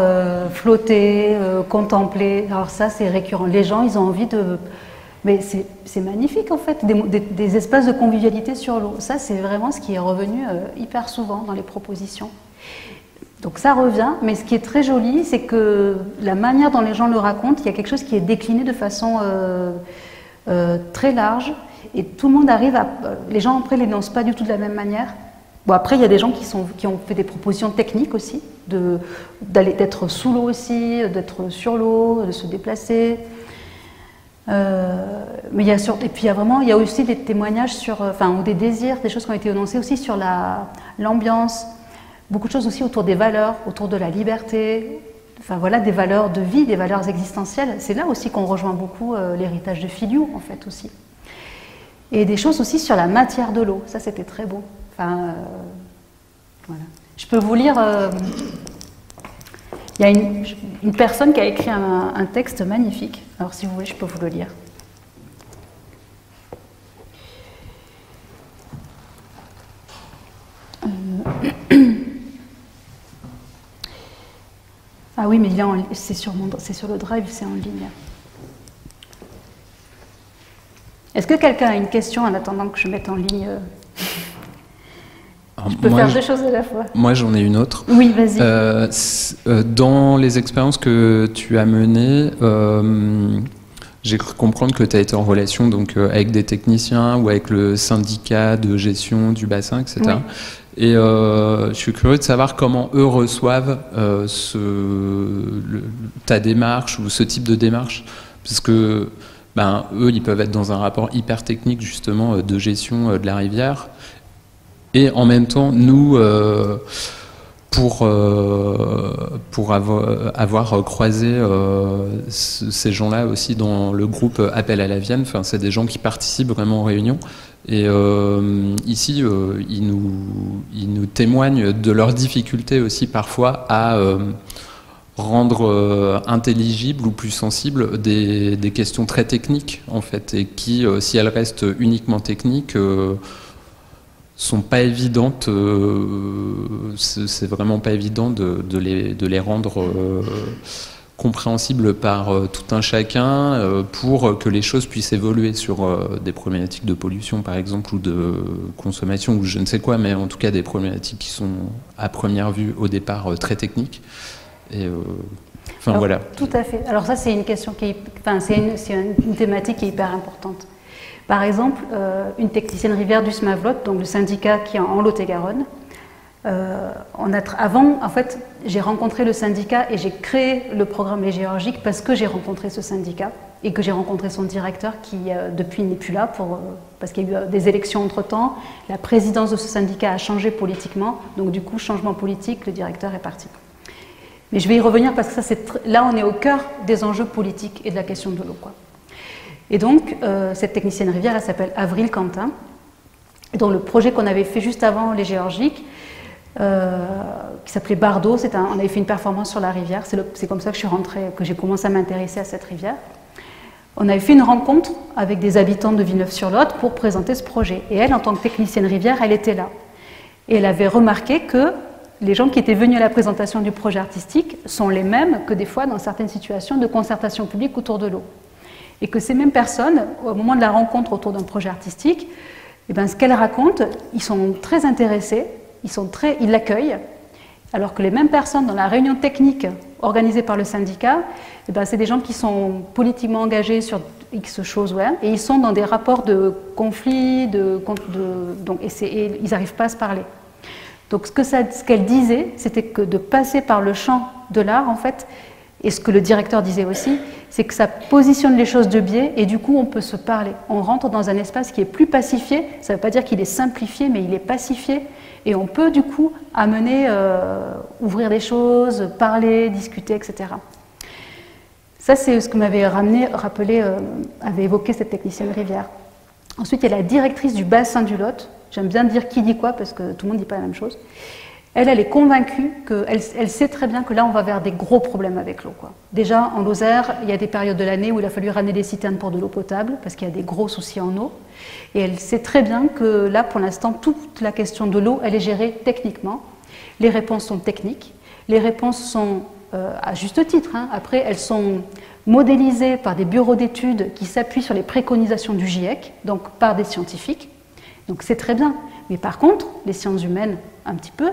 flotter, contempler. Alors ça, c'est récurrent. Les gens, ils ont envie de... Mais c'est magnifique, en fait, des espaces de convivialité sur l'eau. Ça, c'est vraiment ce qui est revenu hyper souvent dans les propositions. Donc ça revient, mais ce qui est très joli, c'est que la manière dont les gens le racontent, il y a quelque chose qui est décliné de façon très large, et tout le monde arrive à... Les gens après l'énoncent pas du tout de la même manière. Bon, après, il y a des gens qui ont fait des propositions techniques aussi, d'être sous l'eau aussi, d'être sur l'eau, de se déplacer. Mais il y a et puis il y a aussi des témoignages sur, ou des désirs, des choses qui ont été énoncées aussi sur l'ambiance, beaucoup de choses aussi autour des valeurs, autour de la liberté, enfin voilà, des valeurs de vie, des valeurs existentielles. C'est là aussi qu'on rejoint beaucoup l'héritage de Filiou, en fait, aussi. Et des choses aussi sur la matière de l'eau, ça c'était très beau. Voilà. Je peux vous lire, il y a une personne qui a écrit un texte magnifique, alors si vous voulez je peux vous le lire. Ah oui mais c'est sur le drive, c'est en ligne. Est-ce que quelqu'un a une question en attendant que je mette en ligne Je peux faire deux choses à la fois. Moi, j'en ai une autre. Oui, vas-y. Dans les expériences que tu as menées, J'ai cru comprendre que tu as été en relation donc, avec des techniciens ou avec le syndicat de gestion du bassin, etc. Oui. Et je suis curieux de savoir comment eux reçoivent ta démarche ou ce type de démarche. Parce que ben, eux, ils peuvent être dans un rapport hyper technique justement de gestion de la rivière. Et en même temps, nous, pour avoir croisé ces gens-là aussi dans le groupe Appel à la Vienne, enfin, c'est des gens qui participent vraiment aux réunions. Et ici, ils nous témoignent de leurs difficultés aussi parfois à rendre intelligibles ou plus sensibles des questions très techniques, en fait, et qui, si elles restent uniquement techniques, sont pas évidentes, c'est vraiment pas évident de les rendre compréhensibles par tout un chacun pour que les choses puissent évoluer sur des problématiques de pollution par exemple ou de consommation ou je ne sais quoi, mais en tout cas des problématiques qui sont à première vue au départ très techniques. Et enfin, alors, voilà. Tout à fait. Alors ça c'est une question qui est, enfin, c'est une thématique qui est hyper importante. Par exemple, une technicienne rivière du SMAVLOT, donc le syndicat qui est en Lot-et-Garonne. Avant, en fait, j'ai rencontré le syndicat et j'ai créé le programme Les Géorgiques parce que j'ai rencontré ce syndicat et que j'ai rencontré son directeur qui, depuis, n'est plus là parce qu'il y a eu des élections entre-temps. La présidence de ce syndicat a changé politiquement, donc du coup, changement politique, le directeur est parti. Mais je vais y revenir parce que ça, là, on est au cœur des enjeux politiques et de la question de l'eau, quoi. Et donc, cette technicienne rivière, elle s'appelle Avril Quentin. Dans le projet qu'on avait fait juste avant les Géorgiques, qui s'appelait Bardo, on avait fait une performance sur la rivière. C'est comme ça que je suis rentrée, que j'ai commencé à m'intéresser à cette rivière. On avait fait une rencontre avec des habitants de Villeneuve-sur-Lot pour présenter ce projet. Et elle, en tant que technicienne rivière, elle était là. Et elle avait remarqué que les gens qui étaient venus à la présentation du projet artistique sont les mêmes que des fois dans certaines situations de concertation publique autour de l'eau. Et que ces mêmes personnes, au moment de la rencontre autour d'un projet artistique, eh ben, ce qu'elles racontent, ils sont très intéressés, ils l'accueillent, alors que les mêmes personnes dans la réunion technique organisée par le syndicat, eh ben, c'est des gens qui sont politiquement engagés sur X choses, ouais, et ils sont dans des rapports de conflit, et ils n'arrivent pas à se parler. Donc ce qu'elles disaient, c'était que de passer par le champ de l'art, en fait, et ce que le directeur disait aussi, c'est que ça positionne les choses de biais et du coup on peut se parler. On rentre dans un espace qui est plus pacifié, ça ne veut pas dire qu'il est simplifié, mais il est pacifié. Et on peut du coup amener, ouvrir des choses, parler, discuter, etc. Ça c'est ce que m'avait avait évoqué cette technicienne rivière. Ensuite il y a la directrice du bassin du Lot, j'aime bien dire qui dit quoi parce que tout le monde ne dit pas la même chose. Elle est convaincue, elle sait très bien que là, on va vers des gros problèmes avec l'eau, quoi. Déjà, en Lozère, il y a des périodes de l'année où il a fallu ramener des citernes pour de l'eau potable, parce qu'il y a des gros soucis en eau. Et elle sait très bien que là, pour l'instant, toute la question de l'eau, elle est gérée techniquement. Les réponses sont techniques. Les réponses sont, à juste titre, hein, après, elles sont modélisées par des bureaux d'études qui s'appuient sur les préconisations du GIEC, donc par des scientifiques. Donc c'est très bien. Mais par contre, les sciences humaines, un petit peu,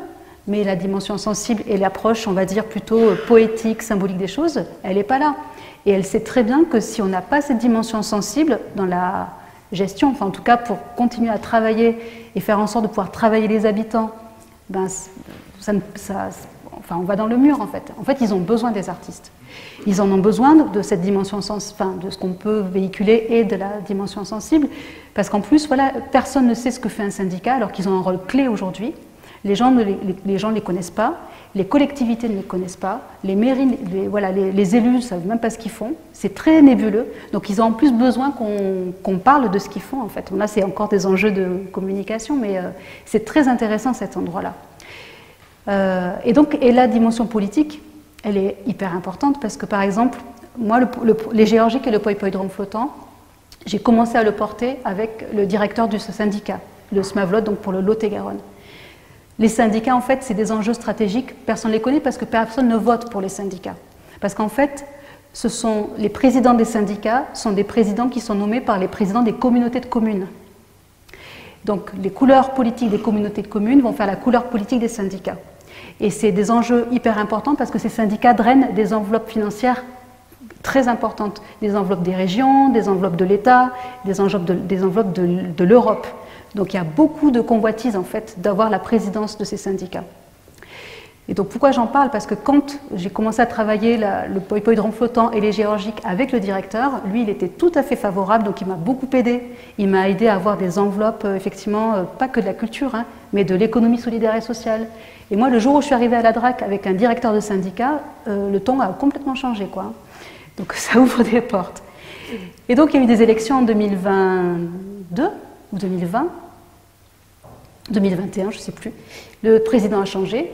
mais la dimension sensible et l'approche, on va dire, plutôt poétique, symbolique des choses, elle n'est pas là. Et elle sait très bien que si on n'a pas cette dimension sensible dans la gestion, enfin en tout cas pour continuer à travailler et faire en sorte de pouvoir travailler les habitants, ben, on va dans le mur en fait. En fait, ils ont besoin des artistes. Ils en ont besoin de cette dimension sensible, enfin, de ce qu'on peut véhiculer et de la dimension sensible, parce qu'en plus, voilà, personne ne sait ce que fait un syndicat alors qu'ils ont un rôle clé aujourd'hui. Les gens ne les connaissent pas, les collectivités ne les connaissent pas, les mairies, les élus ne savent même pas ce qu'ils font, c'est très nébuleux, donc ils ont en plus besoin qu'on parle de ce qu'ils font en fait. Là c'est encore des enjeux de communication, mais c'est très intéressant cet endroit-là. Et la dimension politique, elle est hyper importante parce que par exemple, moi les Géorgiques et le Poïpoïdrome flottant, j'ai commencé à le porter avec le directeur de ce syndicat, le SMAVLOT, donc pour le Lot-et-Garonne. Les syndicats, en fait, c'est des enjeux stratégiques, personne ne les connaît parce que personne ne vote pour les syndicats. Parce qu'en fait, les présidents des syndicats sont des présidents qui sont nommés par les présidents des communautés de communes. Donc les couleurs politiques des communautés de communes vont faire la couleur politique des syndicats. Et c'est des enjeux hyper importants parce que ces syndicats drainent des enveloppes financières très importantes, des enveloppes des régions, des enveloppes de l'État, des enveloppes de l'Europe. Donc il y a beaucoup de convoitises en fait d'avoir la présidence de ces syndicats. Et donc pourquoi j'en parle? Parce que quand j'ai commencé à travailler le Poïpoïdrome flottant et les Géorgiques avec le directeur, lui il était tout à fait favorable, donc il m'a beaucoup aidé. Il m'a aidé à avoir des enveloppes, effectivement, pas que de la culture, hein, mais de l'économie solidaire et sociale. Et moi le jour où je suis arrivée à la DRAC avec un directeur de syndicat, le ton a complètement changé, quoi. Donc ça ouvre des portes. Et donc il y a eu des élections en 2022 ou 2020, 2021, je ne sais plus. Le président a changé.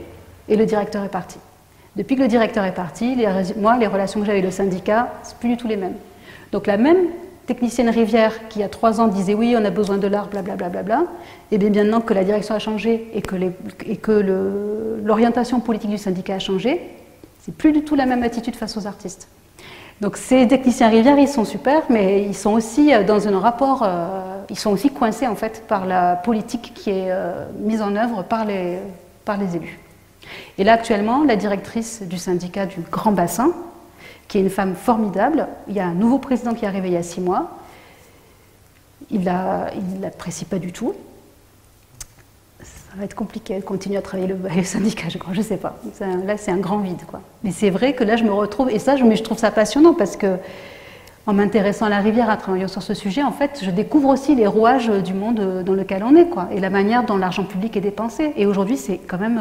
Et le directeur est parti. Depuis que le directeur est parti, moi, les relations que j'avais avec le syndicat, ce n'est plus du tout les mêmes. Donc la même technicienne Rivière qui, il y a 3 ans, disait « oui, on a besoin de l'art, blablabla bla, bla, bla », et bien maintenant que la direction a changé et que l'orientation politique du syndicat a changé, c'est plus du tout la même attitude face aux artistes. Donc ces techniciens Rivière, ils sont super, mais ils sont aussi dans un rapport, ils sont aussi coincés en fait par la politique qui est mise en œuvre par les élus. Et là, actuellement, la directrice du syndicat du Grand Bassin, qui est une femme formidable, il y a un nouveau président qui est arrivé il y a 6 mois, il ne l'apprécie pas du tout. Ça va être compliqué, elle continue à travailler le syndicat, je crois, je ne sais pas. Là, c'est un grand vide, quoi. Mais c'est vrai que là, je me retrouve, et ça, je trouve ça passionnant, parce que, en m'intéressant à la rivière, en travaillant sur ce sujet, en fait, je découvre aussi les rouages du monde dans lequel on est, quoi, et la manière dont l'argent public est dépensé. Et aujourd'hui, c'est quand même...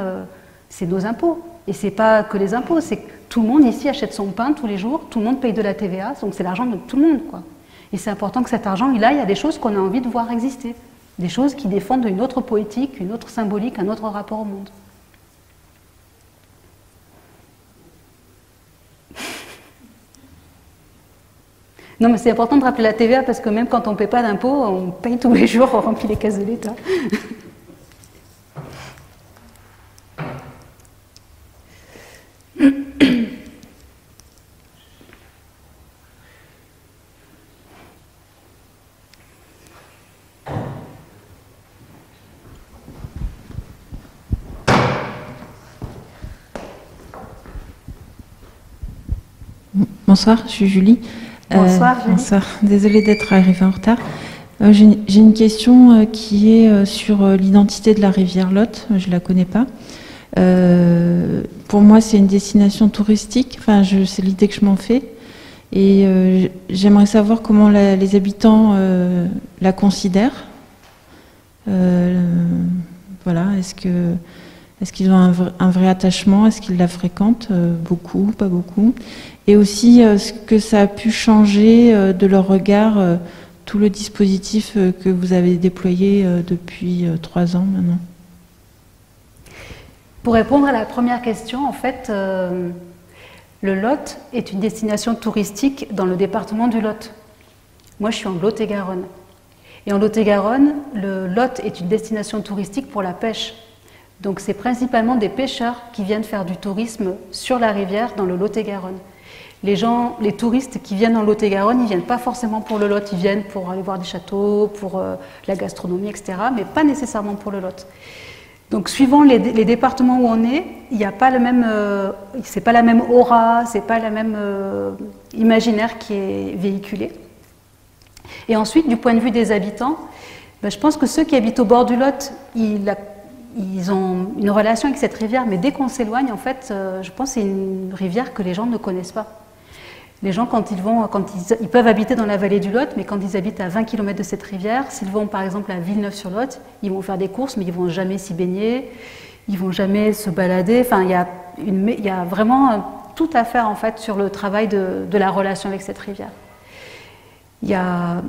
c'est nos impôts. Et c'est pas que les impôts, c'est que tout le monde ici achète son pain tous les jours, tout le monde paye de la TVA, donc c'est l'argent de tout le monde, quoi. Et c'est important que cet argent, il y a des choses qu'on a envie de voir exister, des choses qui défendent une autre poétique, une autre symbolique, un autre rapport au monde. Non, mais c'est important de rappeler la TVA parce que même quand on ne paie pas d'impôts, on paye tous les jours, on remplit les caisses de l'État. Bonsoir, je suis Julie. Bonsoir, Julie. Bonsoir. Désolée d'être arrivée en retard. J'ai une question qui est sur l'identité de la rivière Lot. Je ne la connais pas. Pour moi, c'est une destination touristique. Enfin, c'est l'idée que je m'en fais. Et j'aimerais savoir comment les habitants la considèrent. Voilà. Est-ce qu'ils ont un vrai attachement? Est-ce qu'ils la fréquentent? Beaucoup, pas beaucoup? Et aussi, ce que ça a pu changer de leur regard, tout le dispositif que vous avez déployé depuis 3 ans maintenant. Pour répondre à la première question, en fait, le Lot est une destination touristique dans le département du Lot. Moi, je suis en Lot-et-Garonne. Et en Lot-et-Garonne, le Lot est une destination touristique pour la pêche. Donc, c'est principalement des pêcheurs qui viennent faire du tourisme sur la rivière dans le Lot-et-Garonne. Les touristes qui viennent en Lot-et-Garonne, ils ne viennent pas forcément pour le Lot, ils viennent pour aller voir des châteaux, pour la gastronomie, etc., mais pas nécessairement pour le Lot. Donc, suivant les départements où on est, il n'y a pas le même, c'est pas la même aura, c'est pas la même imaginaire qui est véhiculé. Et ensuite, du point de vue des habitants, ben, je pense que ceux qui habitent au bord du Lot, ils ont une relation avec cette rivière, mais dès qu'on s'éloigne, en fait, je pense que c'est une rivière que les gens ne connaissent pas. Les gens, quand ils peuvent habiter dans la vallée du Lot, mais quand ils habitent à 20 km de cette rivière, s'ils vont par exemple à Villeneuve-sur-Lot, ils vont faire des courses, mais ils ne vont jamais s'y baigner, ils ne vont jamais se balader. Enfin, il y a vraiment tout à faire en fait sur le travail de la relation avec cette rivière. Il y a,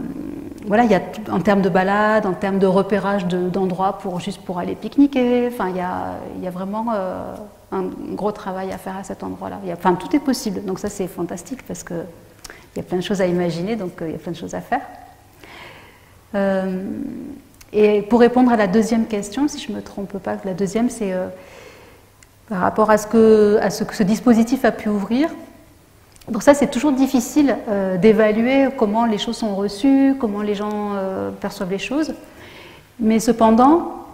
en termes de balade, en termes de repérage d'endroits juste pour aller pique-niquer, enfin, il y a vraiment un gros travail à faire à cet endroit-là. Enfin, tout est possible, donc ça c'est fantastique parce qu'il y a plein de choses à imaginer, donc il y a plein de choses à faire. Et pour répondre à la deuxième question, si je ne me trompe pas, la deuxième c'est par rapport à ce que ce dispositif a pu ouvrir. Donc ça, c'est toujours difficile d'évaluer comment les choses sont reçues, comment les gens perçoivent les choses. Mais cependant,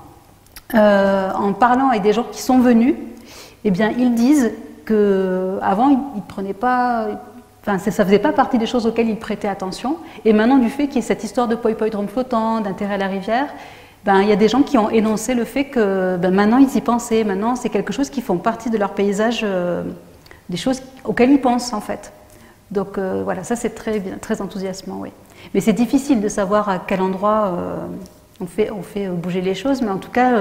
en parlant avec des gens qui sont venus, eh bien, ils disent qu'avant, ils ne prenaient pas Enfin, ça ne faisait pas partie des choses auxquelles il prêtait attention. Et maintenant, du fait qu'il y ait cette histoire de poïpoïdrome flottant, d'intérêt à la rivière, ben, il y a des gens qui ont énoncé le fait que ben, maintenant, ils y pensaient. Maintenant, c'est quelque chose qui font partie de leur paysage, des choses auxquelles ils pensent, en fait. Donc, voilà, ça, c'est très enthousiasmant, oui. Mais c'est difficile de savoir à quel endroit on fait bouger les choses. Mais en tout cas,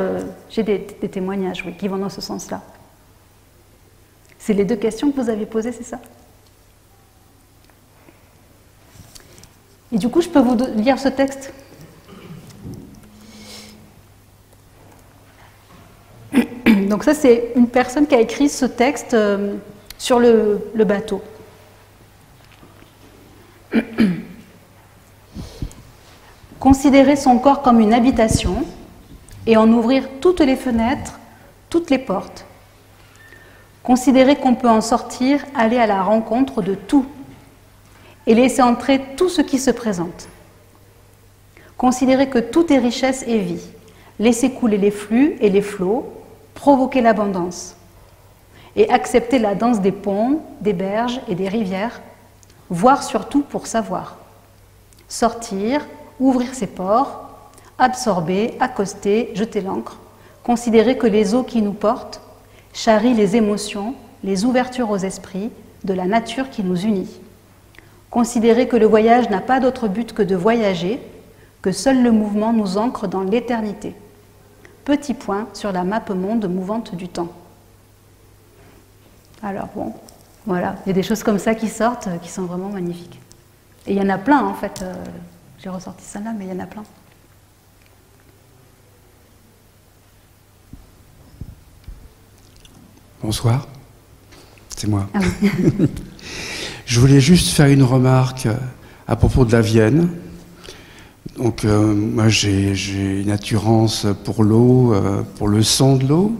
j'ai des témoignages, oui, qui vont dans ce sens-là. C'est les deux questions que vous avez posées, c'est ça? Et du coup, je peux vous lire ce texte. Donc ça, c'est une personne qui a écrit ce texte sur le bateau. Considérer son corps comme une habitation et en ouvrir toutes les fenêtres, toutes les portes. Considérer qu'on peut en sortir, aller à la rencontre de tout. Et laisser entrer tout ce qui se présente. Considérer que tout est richesse et vie, laisser couler les flux et les flots, provoquer l'abondance. Et accepter la danse des ponts, des berges et des rivières, voir surtout pour savoir. Sortir, ouvrir ses ports, absorber, accoster, jeter l'ancre, considérer que les eaux qui nous portent charrient les émotions, les ouvertures aux esprits, de la nature qui nous unit. Considérer que le voyage n'a pas d'autre but que de voyager, que seul le mouvement nous ancre dans l'éternité. Petit point sur la map monde mouvante du temps. Alors bon, voilà, il y a des choses comme ça qui sortent, qui sont vraiment magnifiques. Et il y en a plein en fait, j'ai ressorti ça là, mais il y en a plein. Bonsoir, c'est moi. Ah oui. Je voulais juste faire une remarque à propos de la Vienne. Donc, moi, j'ai une attirance pour l'eau, pour le sang de l'eau.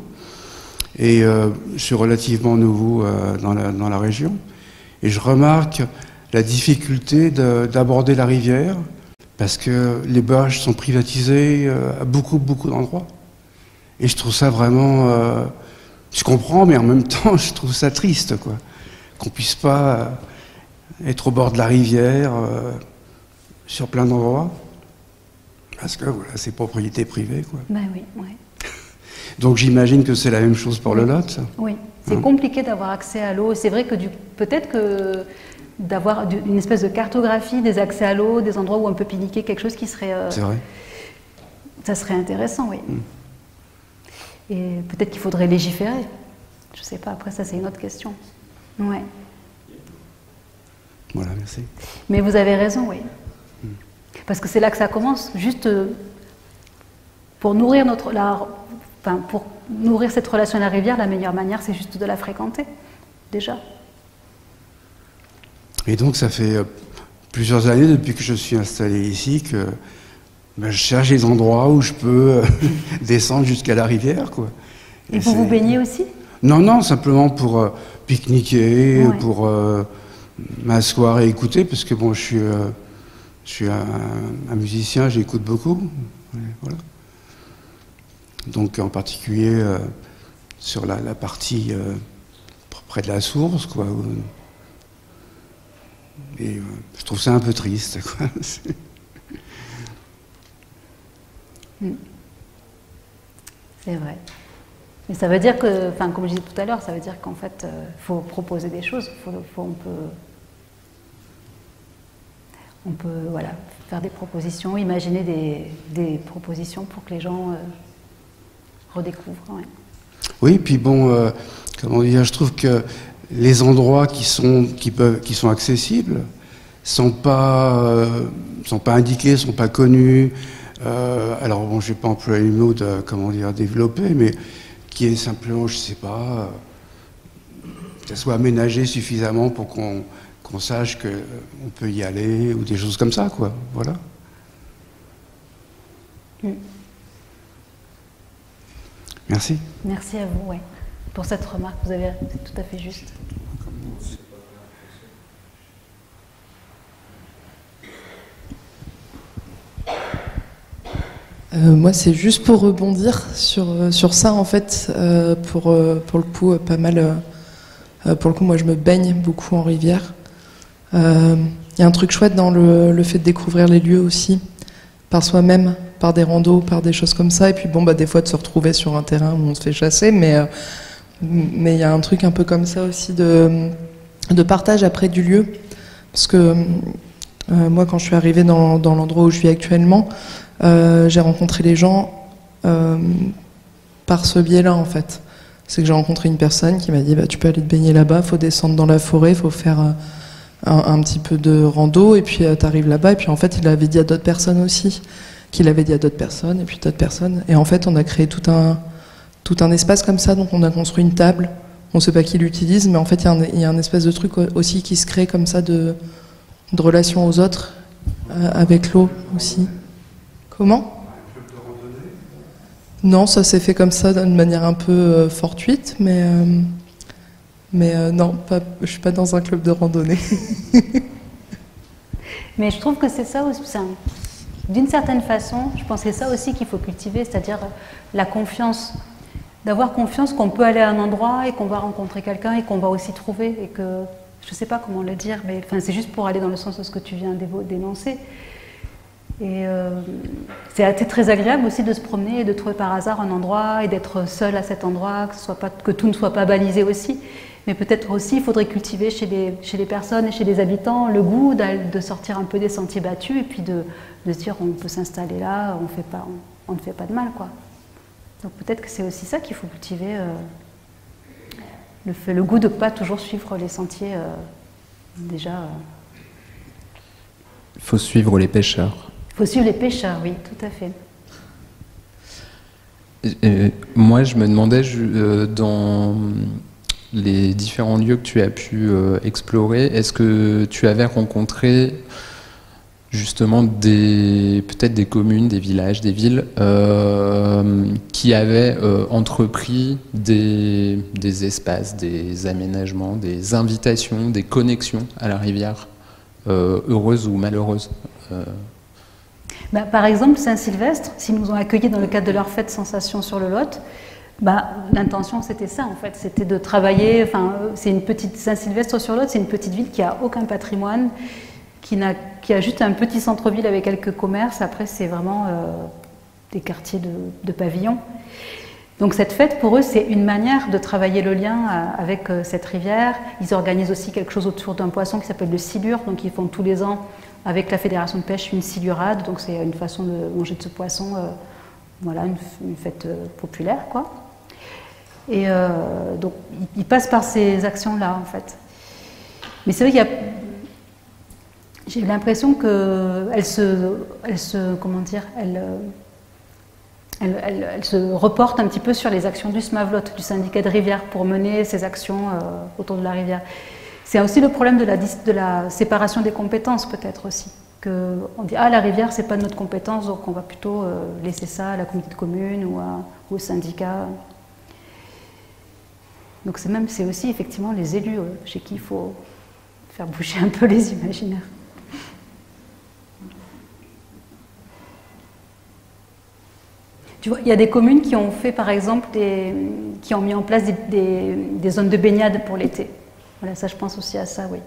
Et je suis relativement nouveau dans la région. Et je remarque la difficulté d'aborder la rivière, parce que les berges sont privatisées à beaucoup d'endroits. Et je trouve ça vraiment... je comprends, mais en même temps, je trouve ça triste, quoi. Qu'on puisse pas... être au bord de la rivière, sur plein d'endroits, parce que voilà, c'est propriété privée, quoi. Ben oui, ouais. Donc j'imagine que c'est la même chose pour le Lot. Oui, c'est compliqué d'avoir accès à l'eau. C'est vrai que peut-être que d'avoir une espèce de cartographie des accès à l'eau, des endroits où on peut piniquer, quelque chose qui serait... c'est vrai. Ça serait intéressant, oui. Et peut-être qu'il faudrait légiférer. Je sais pas, après ça c'est une autre question. Ouais. Voilà, merci. Mais vous avez raison, oui. Parce que c'est là que ça commence, juste pour nourrir pour nourrir cette relation à la rivière, la meilleure manière, c'est juste de la fréquenter, déjà. Et donc, ça fait plusieurs années, depuis que je suis installé ici, que je cherche des endroits où je peux descendre jusqu'à la rivière, quoi. Et pour vous baigner aussi? Non, simplement pour pique-niquer, ouais. Pour... m'asseoir et écouter, parce que bon, je suis un musicien, j'écoute beaucoup, voilà. Donc en particulier sur la partie près de la source, quoi. Et je trouve ça un peu triste, quoi. C'est vrai. Mais ça veut dire que, enfin, comme je disais tout à l'heure, ça veut dire qu'en fait, faut proposer des choses, on peut voilà, faire des propositions, imaginer des propositions pour que les gens redécouvrent. Ouais. Oui, puis bon, comment dire, je trouve que les endroits qui sont accessibles ne sont pas indiqués, ne sont pas connus. Alors bon, je n'ai pas employé le mot de, comment dire, développer, mais qui est simplement, je ne sais pas, que ça soit aménagé suffisamment pour qu'on sache qu'on peut y aller, ou des choses comme ça, quoi, voilà. Merci. Merci à vous, ouais, pour cette remarque, vous avez tout à fait juste. Moi, c'est juste pour rebondir sur ça, en fait, pour le coup, pas mal... pour le coup, moi, je me baigne beaucoup en rivière. Il y a un truc chouette dans le fait de découvrir les lieux aussi, par soi-même, par des randos, par des choses comme ça, et puis bon, bah, des fois de se retrouver sur un terrain où on se fait chasser, mais il y a un truc un peu comme ça aussi de partage après du lieu, parce que moi quand je suis arrivée dans l'endroit où je vis actuellement, j'ai rencontré les gens par ce biais-là en fait. C'est que j'ai rencontré une personne qui m'a dit bah, tu peux aller te baigner là-bas, faut descendre dans la forêt, faut faire un petit peu de rando, et puis t'arrives là-bas, et puis en fait il l'avait dit à d'autres personnes aussi, qu'il avait dit à d'autres personnes, et puis d'autres personnes, et en fait on a créé tout un espace comme ça, donc on a construit une table, on ne sait pas qui l'utilise, mais en fait il y a un espèce de truc aussi qui se crée comme ça de relation aux autres, avec l'eau aussi. Comment ? Non, ça s'est fait comme ça, d'une manière un peu fortuite, mais non, je ne suis pas dans un club de randonnée. Mais je trouve que c'est ça aussi, d'une certaine façon, je pense que c'est ça aussi qu'il faut cultiver, c'est-à-dire la confiance, d'avoir confiance qu'on peut aller à un endroit et qu'on va rencontrer quelqu'un et qu'on va aussi trouver, et que, je ne sais pas comment le dire, mais enfin, c'est juste pour aller dans le sens de ce que tu viens d'énoncer. Et c'est très agréable aussi de se promener et de trouver par hasard un endroit et d'être seul à cet endroit, que tout ne soit pas balisé aussi. Mais peut-être aussi il faudrait cultiver chez les personnes et chez les habitants le goût de sortir un peu des sentiers battus et puis de se dire on peut s'installer là, on ne fait pas de mal, quoi. Donc peut-être que c'est aussi ça qu'il faut cultiver, le goût de ne pas toujours suivre les sentiers déjà. Il faut suivre les pêcheurs. Il faut suivre les pêcheurs, oui, tout à fait. Et moi, je me demandais, dans les différents lieux que tu as pu explorer, est-ce que tu avais rencontré justement peut-être des communes, des villages, des villes qui avaient entrepris des espaces, des aménagements, des invitations, des connexions à la rivière, heureuses ou malheureuses? Bah, par exemple, Saint-Sylvestre, s'ils nous ont accueillis dans le cadre de leur fête Sensation sur le Lot, bah, l'intention c'était ça en fait, c'était de travailler, enfin, c'est une petite Saint-Sylvestre sur Lot, c'est une petite ville qui n'a aucun patrimoine, qui a juste un petit centre-ville avec quelques commerces, après c'est vraiment des quartiers de pavillons. Donc cette fête, pour eux, c'est une manière de travailler le lien avec cette rivière. Ils organisent aussi quelque chose autour d'un poisson qui s'appelle le silure, donc ils font tous les ans avec la Fédération de pêche une silurade, donc c'est une façon de manger de ce poisson, voilà, une fête populaire, quoi. Et donc ils passent par ces actions-là, en fait. Mais c'est vrai j'ai l'impression qu'elles elle se reporte un petit peu sur les actions du SMAVLOT, du syndicat de rivière, pour mener ces actions autour de la rivière. C'est aussi le problème de la séparation des compétences, peut-être aussi. On dit « Ah, la rivière, c'est pas de notre compétence, donc on va plutôt laisser ça à la communauté de communes ou au syndicat. » Donc c'est aussi effectivement les élus chez qui il faut faire bouger un peu les imaginaires. Tu vois, il y a des communes qui ont fait, par exemple, qui ont mis en place des zones de baignade pour l'été. Voilà, ça, je pense aussi à ça, oui.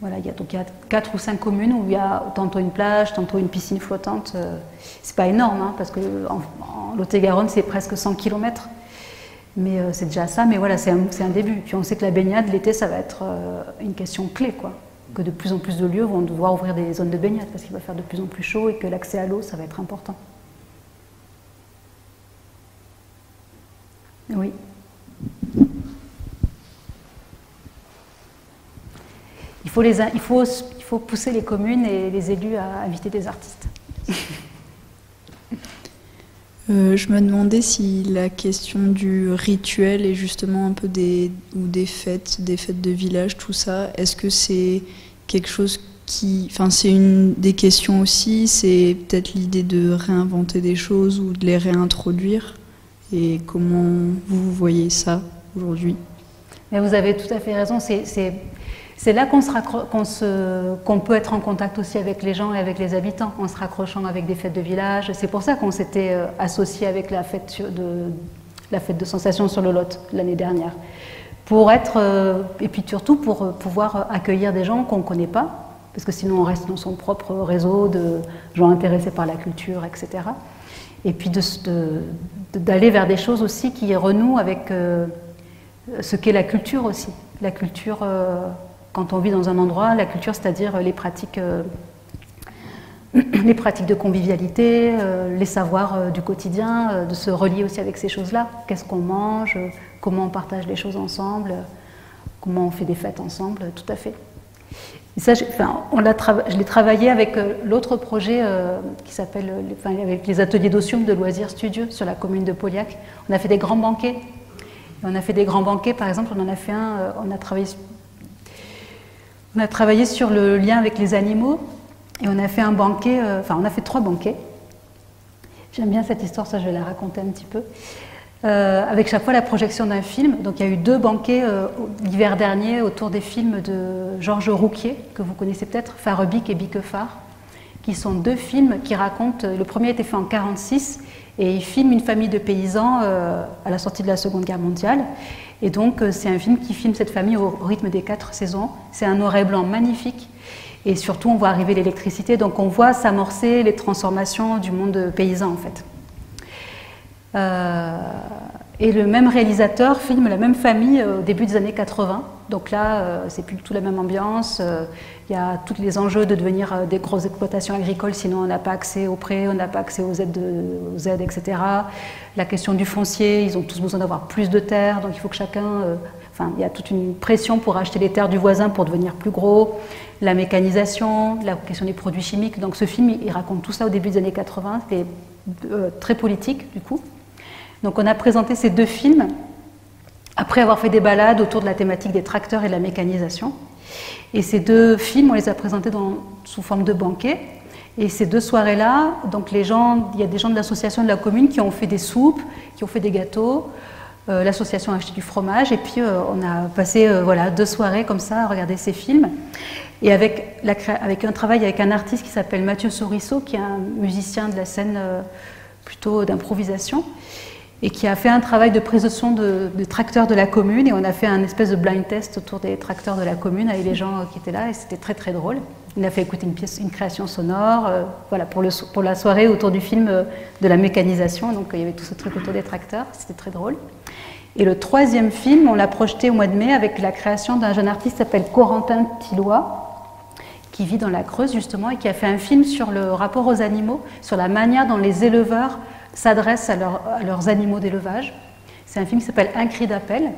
Voilà, il y a 4 ou 5 communes où il y a tantôt une plage, tantôt une piscine flottante. C'est pas énorme, hein, parce que en Lot-et-Garonne, c'est presque 100 km. Mais c'est déjà ça, mais voilà, c'est un début. Puis on sait que la baignade, l'été, ça va être une question clé, quoi. Que de plus en plus de lieux vont devoir ouvrir des zones de baignade, parce qu'il va faire de plus en plus chaud et que l'accès à l'eau, ça va être important. Oui. Il faut pousser les communes et les élus à inviter des artistes. Je me demandais si la question du rituel et justement un peu des fêtes de village, tout ça, est-ce que c'est quelque chose qui... Enfin, c'est une des questions aussi, c'est peut-être l'idée de réinventer des choses ou de les réintroduire. Et comment vous voyez ça aujourd'hui? Vous avez tout à fait raison. C'est là qu'on peut être en contact aussi avec les gens et avec les habitants, en se raccrochant avec des fêtes de village. C'est pour ça qu'on s'était associé avec la fête de Sensation sur le Lot l'année dernière, pour être, et puis surtout pour pouvoir accueillir des gens qu'on ne connaît pas, parce que sinon on reste dans son propre réseau de gens intéressés par la culture, etc. Et puis d'aller vers des choses aussi qui renouent avec ce qu'est la culture aussi. La culture, quand on vit dans un endroit, la culture, c'est-à-dire les pratiques de convivialité, les savoirs du quotidien, de se relier aussi avec ces choses-là. Qu'est-ce qu'on mange, comment on partage les choses ensemble, comment on fait des fêtes ensemble, tout à fait. Et ça, je l'ai travaillé avec l'autre projet qui s'appelle avec les ateliers d'Ossium de loisirs studieux sur la commune de Pouliac. On a fait des grands banquets. Et on a fait des grands banquets, par exemple, on en a fait un, on a travaillé sur le lien avec les animaux. Et on a fait un banquet, on a fait 3 banquets. J'aime bien cette histoire, ça je vais la raconter un petit peu. Avec chaque fois la projection d'un film. Donc il y a eu 2 banquets l'hiver dernier autour des films de Georges Rouquier, que vous connaissez peut-être, Farebique et Biquefard, qui sont 2 films qui racontent. Le premier a été fait en 1946 et il filme une famille de paysans à la sortie de la Seconde Guerre mondiale. Et donc c'est un film qui filme cette famille au rythme des 4 saisons. C'est un noir et blanc magnifique. Et surtout, on voit arriver l'électricité, donc on voit s'amorcer les transformations du monde paysan, en fait. Et le même réalisateur filme la même famille au début des années 80. Donc là, c'est plus du tout la même ambiance. Il y a tous les enjeux de devenir des grosses exploitations agricoles, sinon on n'a pas accès aux prêts, on n'a pas accès aux aides, etc. La question du foncier, ils ont tous besoin d'avoir plus de terres, donc il faut que chacun... il y a toute une pression pour acheter les terres du voisin pour devenir plus gros. La mécanisation, la question des produits chimiques. Donc ce film, il raconte tout ça au début des années 80, c'était très politique du coup. Donc on a présenté ces 2 films, après avoir fait des balades autour de la thématique des tracteurs et de la mécanisation. Et ces 2 films, on les a présentés sous forme de banquet. Et ces 2 soirées-là, donc il y a des gens de l'association de la commune qui ont fait des soupes, qui ont fait des gâteaux. L'association a acheté du fromage et puis on a passé 2 soirées comme ça à regarder ces films et avec un travail avec un artiste qui s'appelle Mathieu Sorisseau, qui est un musicien de la scène plutôt d'improvisation et qui a fait un travail de prise de son de tracteurs de la commune, et on a fait un espèce de blind test autour des tracteurs de la commune avec les gens qui étaient là, et c'était très très drôle. Il a fait écouter une création sonore pour la soirée autour du film de la mécanisation, donc il y avait tout ce truc autour des tracteurs, c'était très drôle. Et le 3e film, on l'a projeté au mois de mai avec la création d'un jeune artiste qui s'appelle Corentin Tillois, qui vit dans la Creuse justement, et qui a fait un film sur le rapport aux animaux, sur la manière dont les éleveurs s'adressent à leurs animaux d'élevage. C'est un film qui s'appelle Un cri d'appel,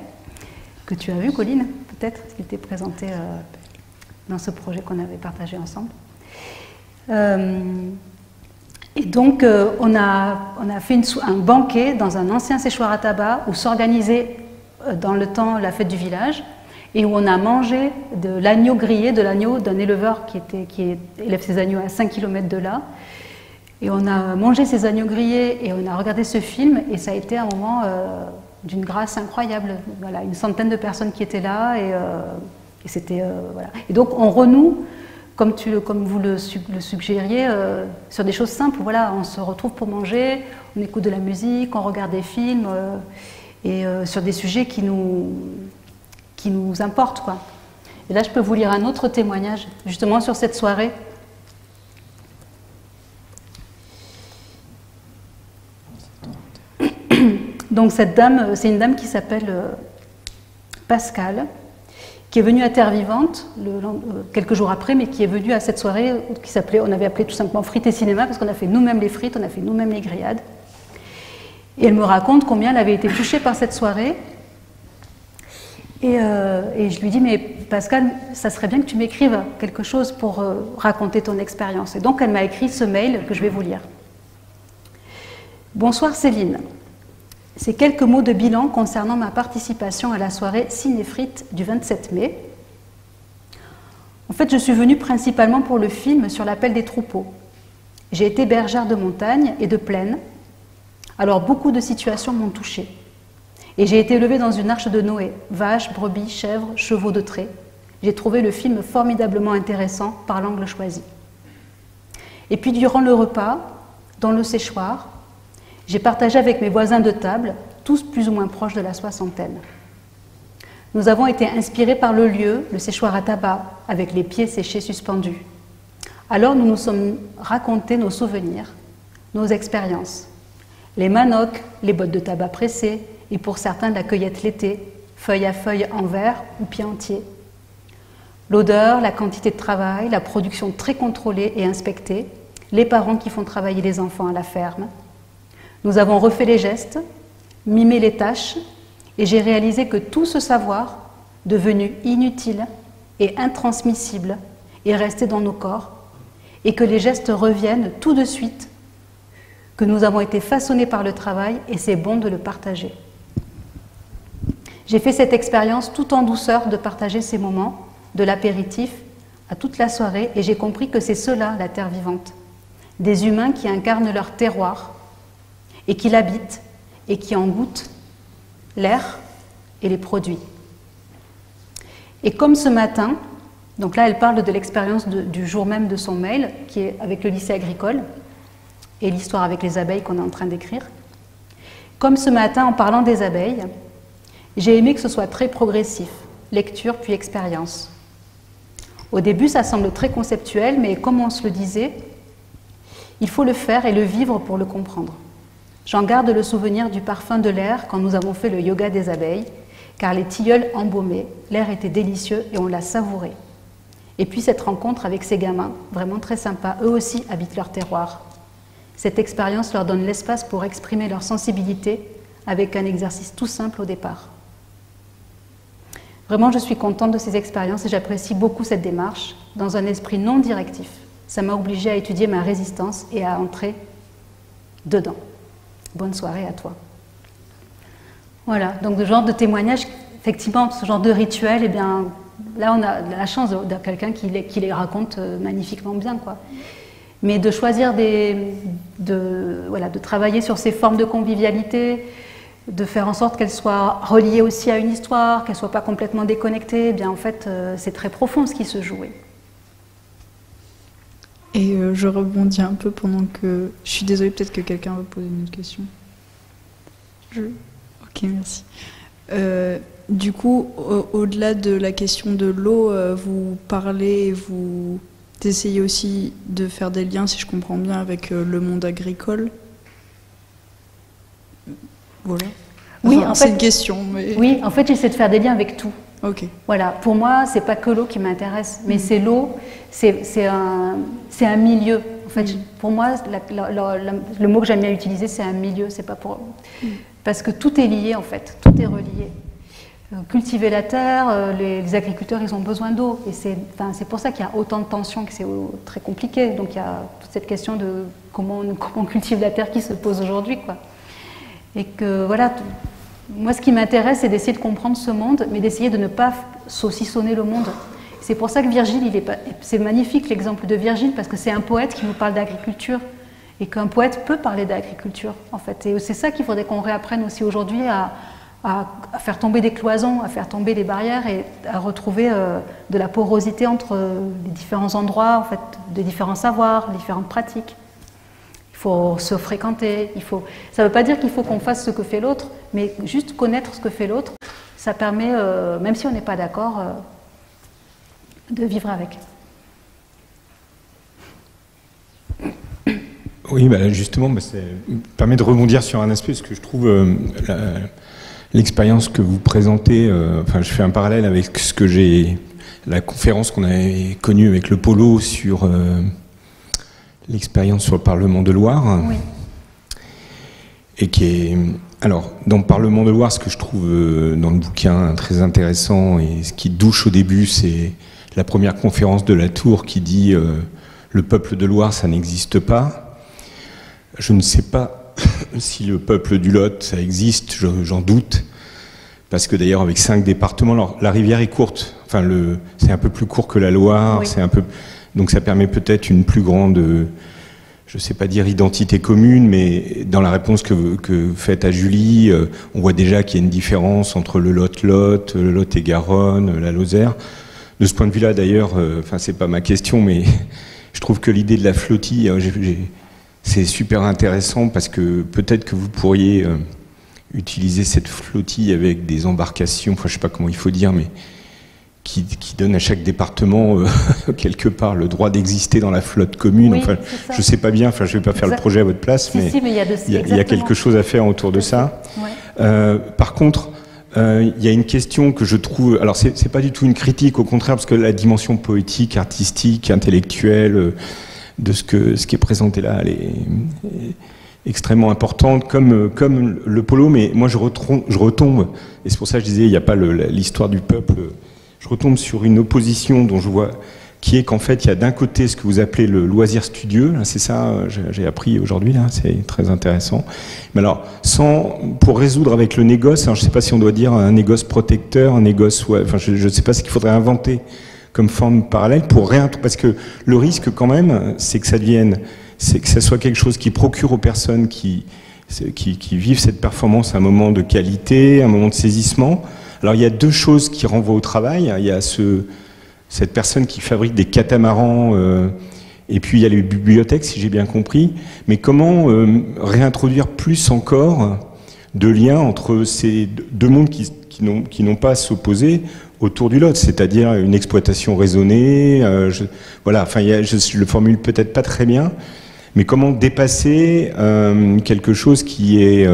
que tu as vu, Colline, peut-être, parce qu'il était présenté dans ce projet qu'on avait partagé ensemble. Et donc, on a fait un banquet dans un ancien séchoir à tabac où s'organisait dans le temps la fête du village, et où on a mangé de l'agneau grillé, de l'agneau d'un éleveur qui élève ses agneaux à 5 km de là. Et on a mangé ces agneaux grillés et on a regardé ce film, et ça a été un moment d'une grâce incroyable. Voilà, 100aine de personnes qui étaient là, et c'était... Et donc, on renoue... Comme vous le suggériez, sur des choses simples, on se retrouve pour manger, on écoute de la musique, on regarde des films, sur des sujets qui nous importent, quoi. Et là, je peux vous lire un autre témoignage, justement sur cette soirée. Donc cette dame, c'est une dame qui s'appelle Pascal, qui est venue à Terre Vivante quelques jours après, mais qui est venue à cette soirée qui s'appelait, on avait appelé tout simplement frites et cinéma, parce qu'on a fait nous-mêmes les frites, on a fait nous-mêmes les grillades. Et elle me raconte combien elle avait été touchée par cette soirée. Et je lui dis, mais Pascal, ça serait bien que tu m'écrives quelque chose pour raconter ton expérience. Et donc elle m'a écrit ce mail que je vais vous lire. Bonsoir Céline. C'est quelques mots de bilan concernant ma participation à la soirée Cinéfrites du 27 mai. En fait, je suis venue principalement pour le film sur l'appel des troupeaux. J'ai été bergère de montagne et de plaine, alors beaucoup de situations m'ont touchée. Et j'ai été élevée dans une arche de Noé, vaches, brebis, chèvres, chevaux de trait. J'ai trouvé le film formidablement intéressant par l'angle choisi. Et puis durant le repas, dans le séchoir, j'ai partagé avec mes voisins de table, tous plus ou moins proches de la soixantaine. Nous avons été inspirés par le lieu, le séchoir à tabac, avec les pieds séchés suspendus. Alors nous nous sommes racontés nos souvenirs, nos expériences. Les manocs, les bottes de tabac pressées, et pour certains la cueillette l'été, feuille à feuille en verre ou pied entier. L'odeur, la quantité de travail, la production très contrôlée et inspectée, les parents qui font travailler les enfants à la ferme. Nous avons refait les gestes, mimé les tâches, et j'ai réalisé que tout ce savoir, devenu inutile et intransmissible, est resté dans nos corps, et que les gestes reviennent tout de suite, que nous avons été façonnés par le travail et c'est bon de le partager. J'ai fait cette expérience tout en douceur de partager ces moments, de l'apéritif à toute la soirée, et j'ai compris que c'est cela la terre vivante, des humains qui incarnent leur terroir et qui l'habitent et qui en goûtent l'air et les produits. Et comme ce matin, donc là elle parle de l'expérience du jour même de son mail, qui est avec le lycée agricole, et l'histoire avec les abeilles qu'on est en train d'écrire. Comme ce matin, en parlant des abeilles, j'ai aimé que ce soit très progressif, lecture puis expérience. Au début, ça semble très conceptuel, mais comme on se le disait, il faut le faire et le vivre pour le comprendre. J'en garde le souvenir du parfum de l'air quand nous avons fait le yoga des abeilles, car les tilleuls embaumaient, l'air était délicieux et on l'a savouré. Et puis cette rencontre avec ces gamins, vraiment très sympa, eux aussi habitent leur terroir. Cette expérience leur donne l'espace pour exprimer leur sensibilité avec un exercice tout simple au départ. Vraiment, je suis contente de ces expériences et j'apprécie beaucoup cette démarche dans un esprit non directif. Ça m'a obligée à étudier ma résistance et à entrer dedans. Bonne soirée à toi. Voilà, donc ce genre de témoignage, effectivement, ce genre de rituel, eh bien, là on a la chance d'avoir quelqu'un qui les raconte magnifiquement bien, quoi. Mais de choisir de travailler sur ces formes de convivialité, de faire en sorte qu'elles soient reliées aussi à une histoire, qu'elles ne soient pas complètement déconnectées, eh bien en fait c'est très profond ce qui se joue. Et je rebondis un peu pendant que... Je suis désolée, peut-être que quelqu'un va poser une autre question. Ok, merci. Du coup, au-delà de la question de l'eau, vous parlez et vous... D'essayer aussi de faire des liens, si je comprends bien, avec le monde agricole. Voilà. Enfin, oui, en fait, c'est une question. Mais... Oui, en fait, j'essaie de faire des liens avec tout. Ok. Voilà. Pour moi, c'est pas que l'eau qui m'intéresse, mais c'est l'eau, c'est un milieu. En fait, pour moi, le mot que j'aime bien utiliser, c'est un milieu. C'est pas pour parce que tout est lié, en fait. Tout est relié. Cultiver la terre, les agriculteurs, ils ont besoin d'eau. Et c'est pour ça qu'il y a autant de tensions, que c'est très compliqué. Donc il y a toute cette question de comment on cultive la terre qui se pose aujourd'hui, quoi. Et que voilà, moi ce qui m'intéresse, c'est d'essayer de comprendre ce monde, mais d'essayer de ne pas saucissonner le monde. C'est pour ça que Virgile, c'est magnifique l'exemple de Virgile, parce que c'est un poète qui nous parle d'agriculture. Et qu'un poète peut parler d'agriculture, en fait. Et c'est ça qu'il faudrait qu'on réapprenne aussi aujourd'hui à faire tomber des cloisons, à faire tomber les barrières et à retrouver de la porosité entre les différents endroits, en fait, des différents savoirs, différentes pratiques. Il faut se fréquenter, ça ne veut pas dire qu'il faut qu'on fasse ce que fait l'autre, mais juste connaître ce que fait l'autre, ça permet, même si on n'est pas d'accord, de vivre avec. Oui, bah justement, ça permet de rebondir sur un aspect, parce que je trouve... L'expérience que vous présentez, enfin, je fais un parallèle avec ce que j'ai, la conférence qu'on avait connue avec le polo sur l'expérience sur le Parlement de Loire. Oui. Et qui est, alors, dans le Parlement de Loire, ce que je trouve dans le bouquin très intéressant et ce qui douche au début, c'est la première conférence de Latour qui dit le peuple de Loire, ça n'existe pas. Je ne sais pas. Si le peuple du Lot, ça existe, j'en doute, parce que d'ailleurs avec 5 départements, alors, la rivière est courte, enfin, c'est un peu plus court que la Loire, oui. C'est un peu, donc ça permet peut-être une plus grande, je ne sais pas dire identité commune, mais dans la réponse que faite à Julie, on voit déjà qu'il y a une différence entre le Lot-Lot, le Lot-et-Garonne, la Lozère. De ce point de vue-là d'ailleurs, enfin c'est pas ma question, mais je trouve que l'idée de la flottille, c'est super intéressant parce que peut-être que vous pourriez utiliser cette flottille avec des embarcations, enfin, je ne sais pas comment il faut dire, mais qui donne à chaque département quelque part le droit d'exister dans la flotte commune. Oui, enfin, je ne sais pas bien, enfin, je ne vais pas faire le projet à votre place, si, mais si, il y a quelque chose à faire autour de ça. Ouais. Par contre, il y a une question que je trouve... Alors, ce n'est pas du tout une critique, au contraire, parce que la dimension poétique, artistique, intellectuelle de ce qui est présenté là, elle est extrêmement importante, comme le polo, mais moi je retombe, et c'est pour ça que je disais, il n'y a pas l'histoire du peuple, je retombe sur une opposition dont je vois, qui est qu'en fait, il y a d'un côté ce que vous appelez le loisir studieux, c'est ça, j'ai appris aujourd'hui, c'est très intéressant, mais alors, pour résoudre avec le négoce, alors je ne sais pas si on doit dire un négoce protecteur, un négoce, ouais, enfin, je ne sais pas ce qu'il faudrait inventer comme forme parallèle, parce que le risque quand même, c'est que ça devienne... c'est que ça soit quelque chose qui procure aux personnes qui vivent cette performance un moment de qualité, un moment de saisissement. Alors il y a deux choses qui renvoient au travail. Il y a cette personne qui fabrique des catamarans, et puis il y a les bibliothèques, si j'ai bien compris. Mais comment réintroduire plus encore de liens entre ces deux mondes qui n'ont pas à s'opposer autour du Lot, c'est-à-dire une exploitation raisonnée, voilà. Enfin, je le formule peut-être pas très bien. Mais comment dépasser quelque chose qui est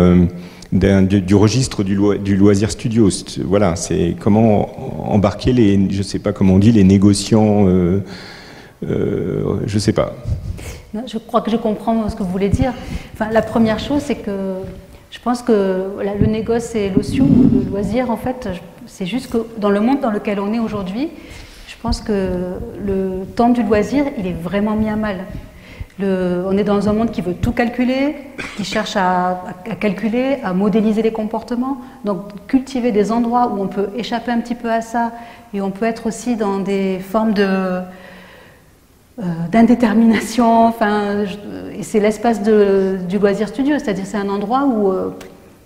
du registre du loisir studio? Voilà, c'est comment embarquer les, je sais pas comment on dit, les négociants, je sais pas. Je crois que je comprends ce que vous voulez dire. Enfin, la première chose, c'est que je pense que voilà, le négoce et l'otion, le loisir, en fait, c'est juste que dans le monde dans lequel on est aujourd'hui, je pense que le temps du loisir, il est vraiment mis à mal. On est dans un monde qui veut tout calculer, qui cherche à calculer, à modéliser les comportements. Donc cultiver des endroits où on peut échapper un petit peu à ça et on peut être aussi dans des formes d'indétermination. Enfin, c'est l'espace du loisir studieux, c'est-à-dire c'est un endroit où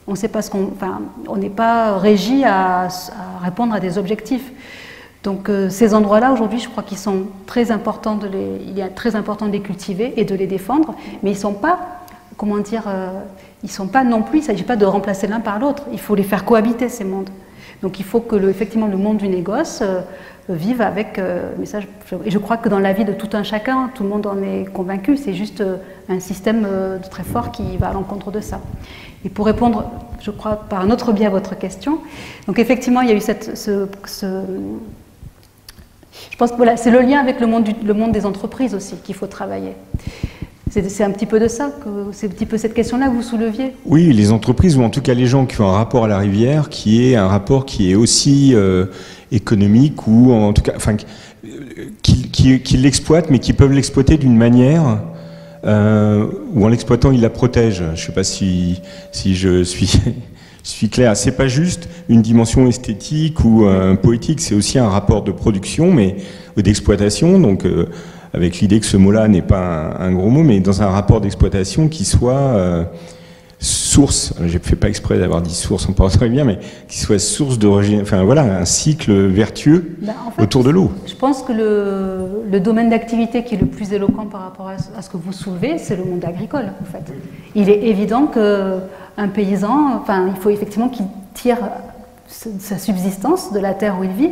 on sait pas ce qu'on, enfin, on n'est pas régi à répondre à des objectifs. Donc ces endroits-là, aujourd'hui, je crois qu'ils sont très importants de les cultiver et de les défendre, mais ils ne sont pas, comment dire, ils sont pas non plus, il ne s'agit pas de remplacer l'un par l'autre, il faut les faire cohabiter, ces mondes. Donc il faut que, effectivement, le monde du négoce vive avec, mais ça, je crois que dans la vie de tout un chacun, tout le monde en est convaincu, c'est juste un système très fort qui va à l'encontre de ça. Et pour répondre, je crois, par un autre biais à votre question, donc effectivement, il y a eu je pense que voilà, c'est le lien avec le monde des entreprises aussi qu'il faut travailler. C'est un petit peu de ça, c'est un petit peu cette question-là que vous souleviez. Oui, les entreprises, ou en tout cas les gens qui ont un rapport à la rivière, qui est un rapport qui est aussi économique, ou en tout cas, enfin, qui l'exploitent, mais qui peuvent l'exploiter d'une manière où en l'exploitant, ils la protègent. Je ne sais pas si je suis... Je suis clair, c'est pas juste une dimension esthétique ou poétique, c'est aussi un rapport de production ou d'exploitation, donc avec l'idée que ce mot-là n'est pas un gros mot, mais dans un rapport d'exploitation qui soit source, je ne fais pas exprès d'avoir dit source, on parle très bien, mais qui soit source d'origine, enfin voilà, un cycle vertueux autour de l'eau. Je pense que le domaine d'activité qui est le plus éloquent par rapport à ce que vous soulevez, c'est le monde agricole, en fait. Il est évident que... un paysan, enfin, il faut effectivement qu'il tire sa subsistance de la terre où il vit,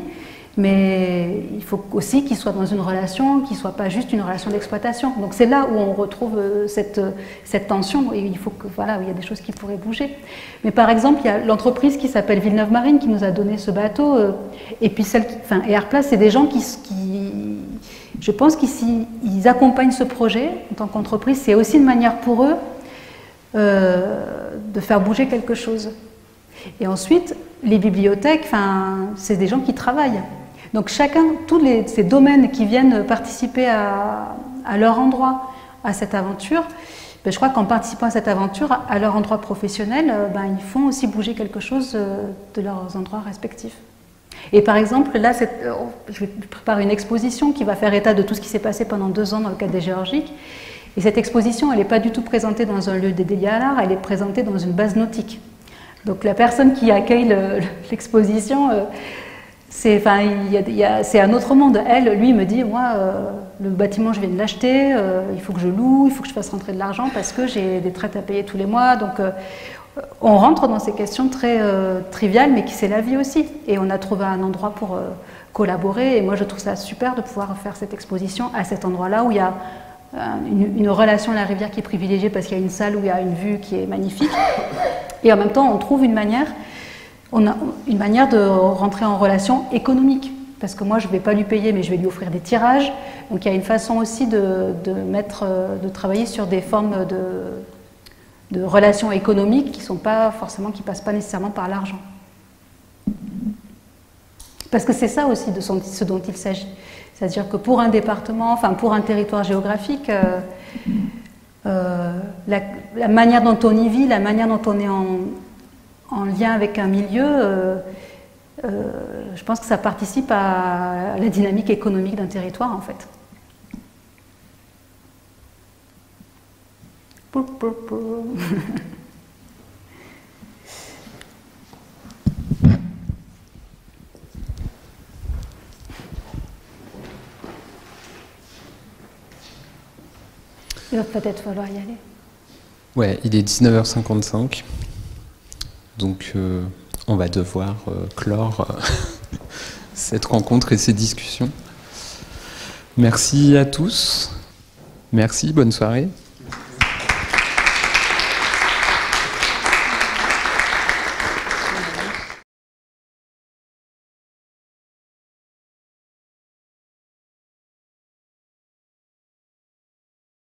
mais il faut aussi qu'il soit dans une relation, qu'il ne soit pas juste une relation d'exploitation. Donc c'est là où on retrouve cette tension, et il faut que, voilà, il y a des choses qui pourraient bouger. Mais par exemple, il y a l'entreprise qui s'appelle Villeneuve Marine qui nous a donné ce bateau, et puis enfin, et Airplace, c'est des gens je pense qu'ils accompagnent ce projet en tant qu'entreprise, c'est aussi une manière pour eux de faire bouger quelque chose. Et ensuite, les bibliothèques, c'est des gens qui travaillent. Donc chacun, ces domaines qui viennent participer à leur endroit, à cette aventure, ben, je crois qu'en participant à cette aventure, à leur endroit professionnel, ben, ils font aussi bouger quelque chose de leurs endroits respectifs. Et par exemple, là, je prépare une exposition qui va faire état de tout ce qui s'est passé pendant 2 ans dans le cadre des Géorgiques. Et cette exposition, elle n'est pas du tout présentée dans un lieu dédié à l'art, elle est présentée dans une base nautique. Donc la personne qui accueille l'exposition, c'est un autre monde. Elle, lui, me dit, moi, le bâtiment, je viens de l'acheter, il faut que je loue, il faut que je fasse rentrer de l'argent parce que j'ai des traites à payer tous les mois. Donc on rentre dans ces questions très triviales, mais qui c'est la vie aussi. Et on a trouvé un endroit pour collaborer. Et moi, je trouve ça super de pouvoir faire cette exposition à cet endroit-là, où il y a une relation à la rivière qui est privilégiée parce qu'il y a une salle où il y a une vue qui est magnifique. Et en même temps, on trouve une manière, de rentrer en relation économique. Parce que moi, je ne vais pas lui payer, mais je vais lui offrir des tirages. Donc, il y a une façon aussi de travailler sur des formes de relations économiques qui sont pas forcément, qui passent pas nécessairement par l'argent. Parce que c'est ça aussi de ce dont il s'agit. C'est-à-dire que pour un département, enfin pour un territoire géographique, la manière dont on y vit, la manière dont on est en lien avec un milieu, je pense que ça participe à la dynamique économique d'un territoire en fait. Il va peut-être falloir y aller. Ouais, il est 19h55, donc on va devoir clore cette rencontre et ces discussions. Merci à tous, merci, bonne soirée.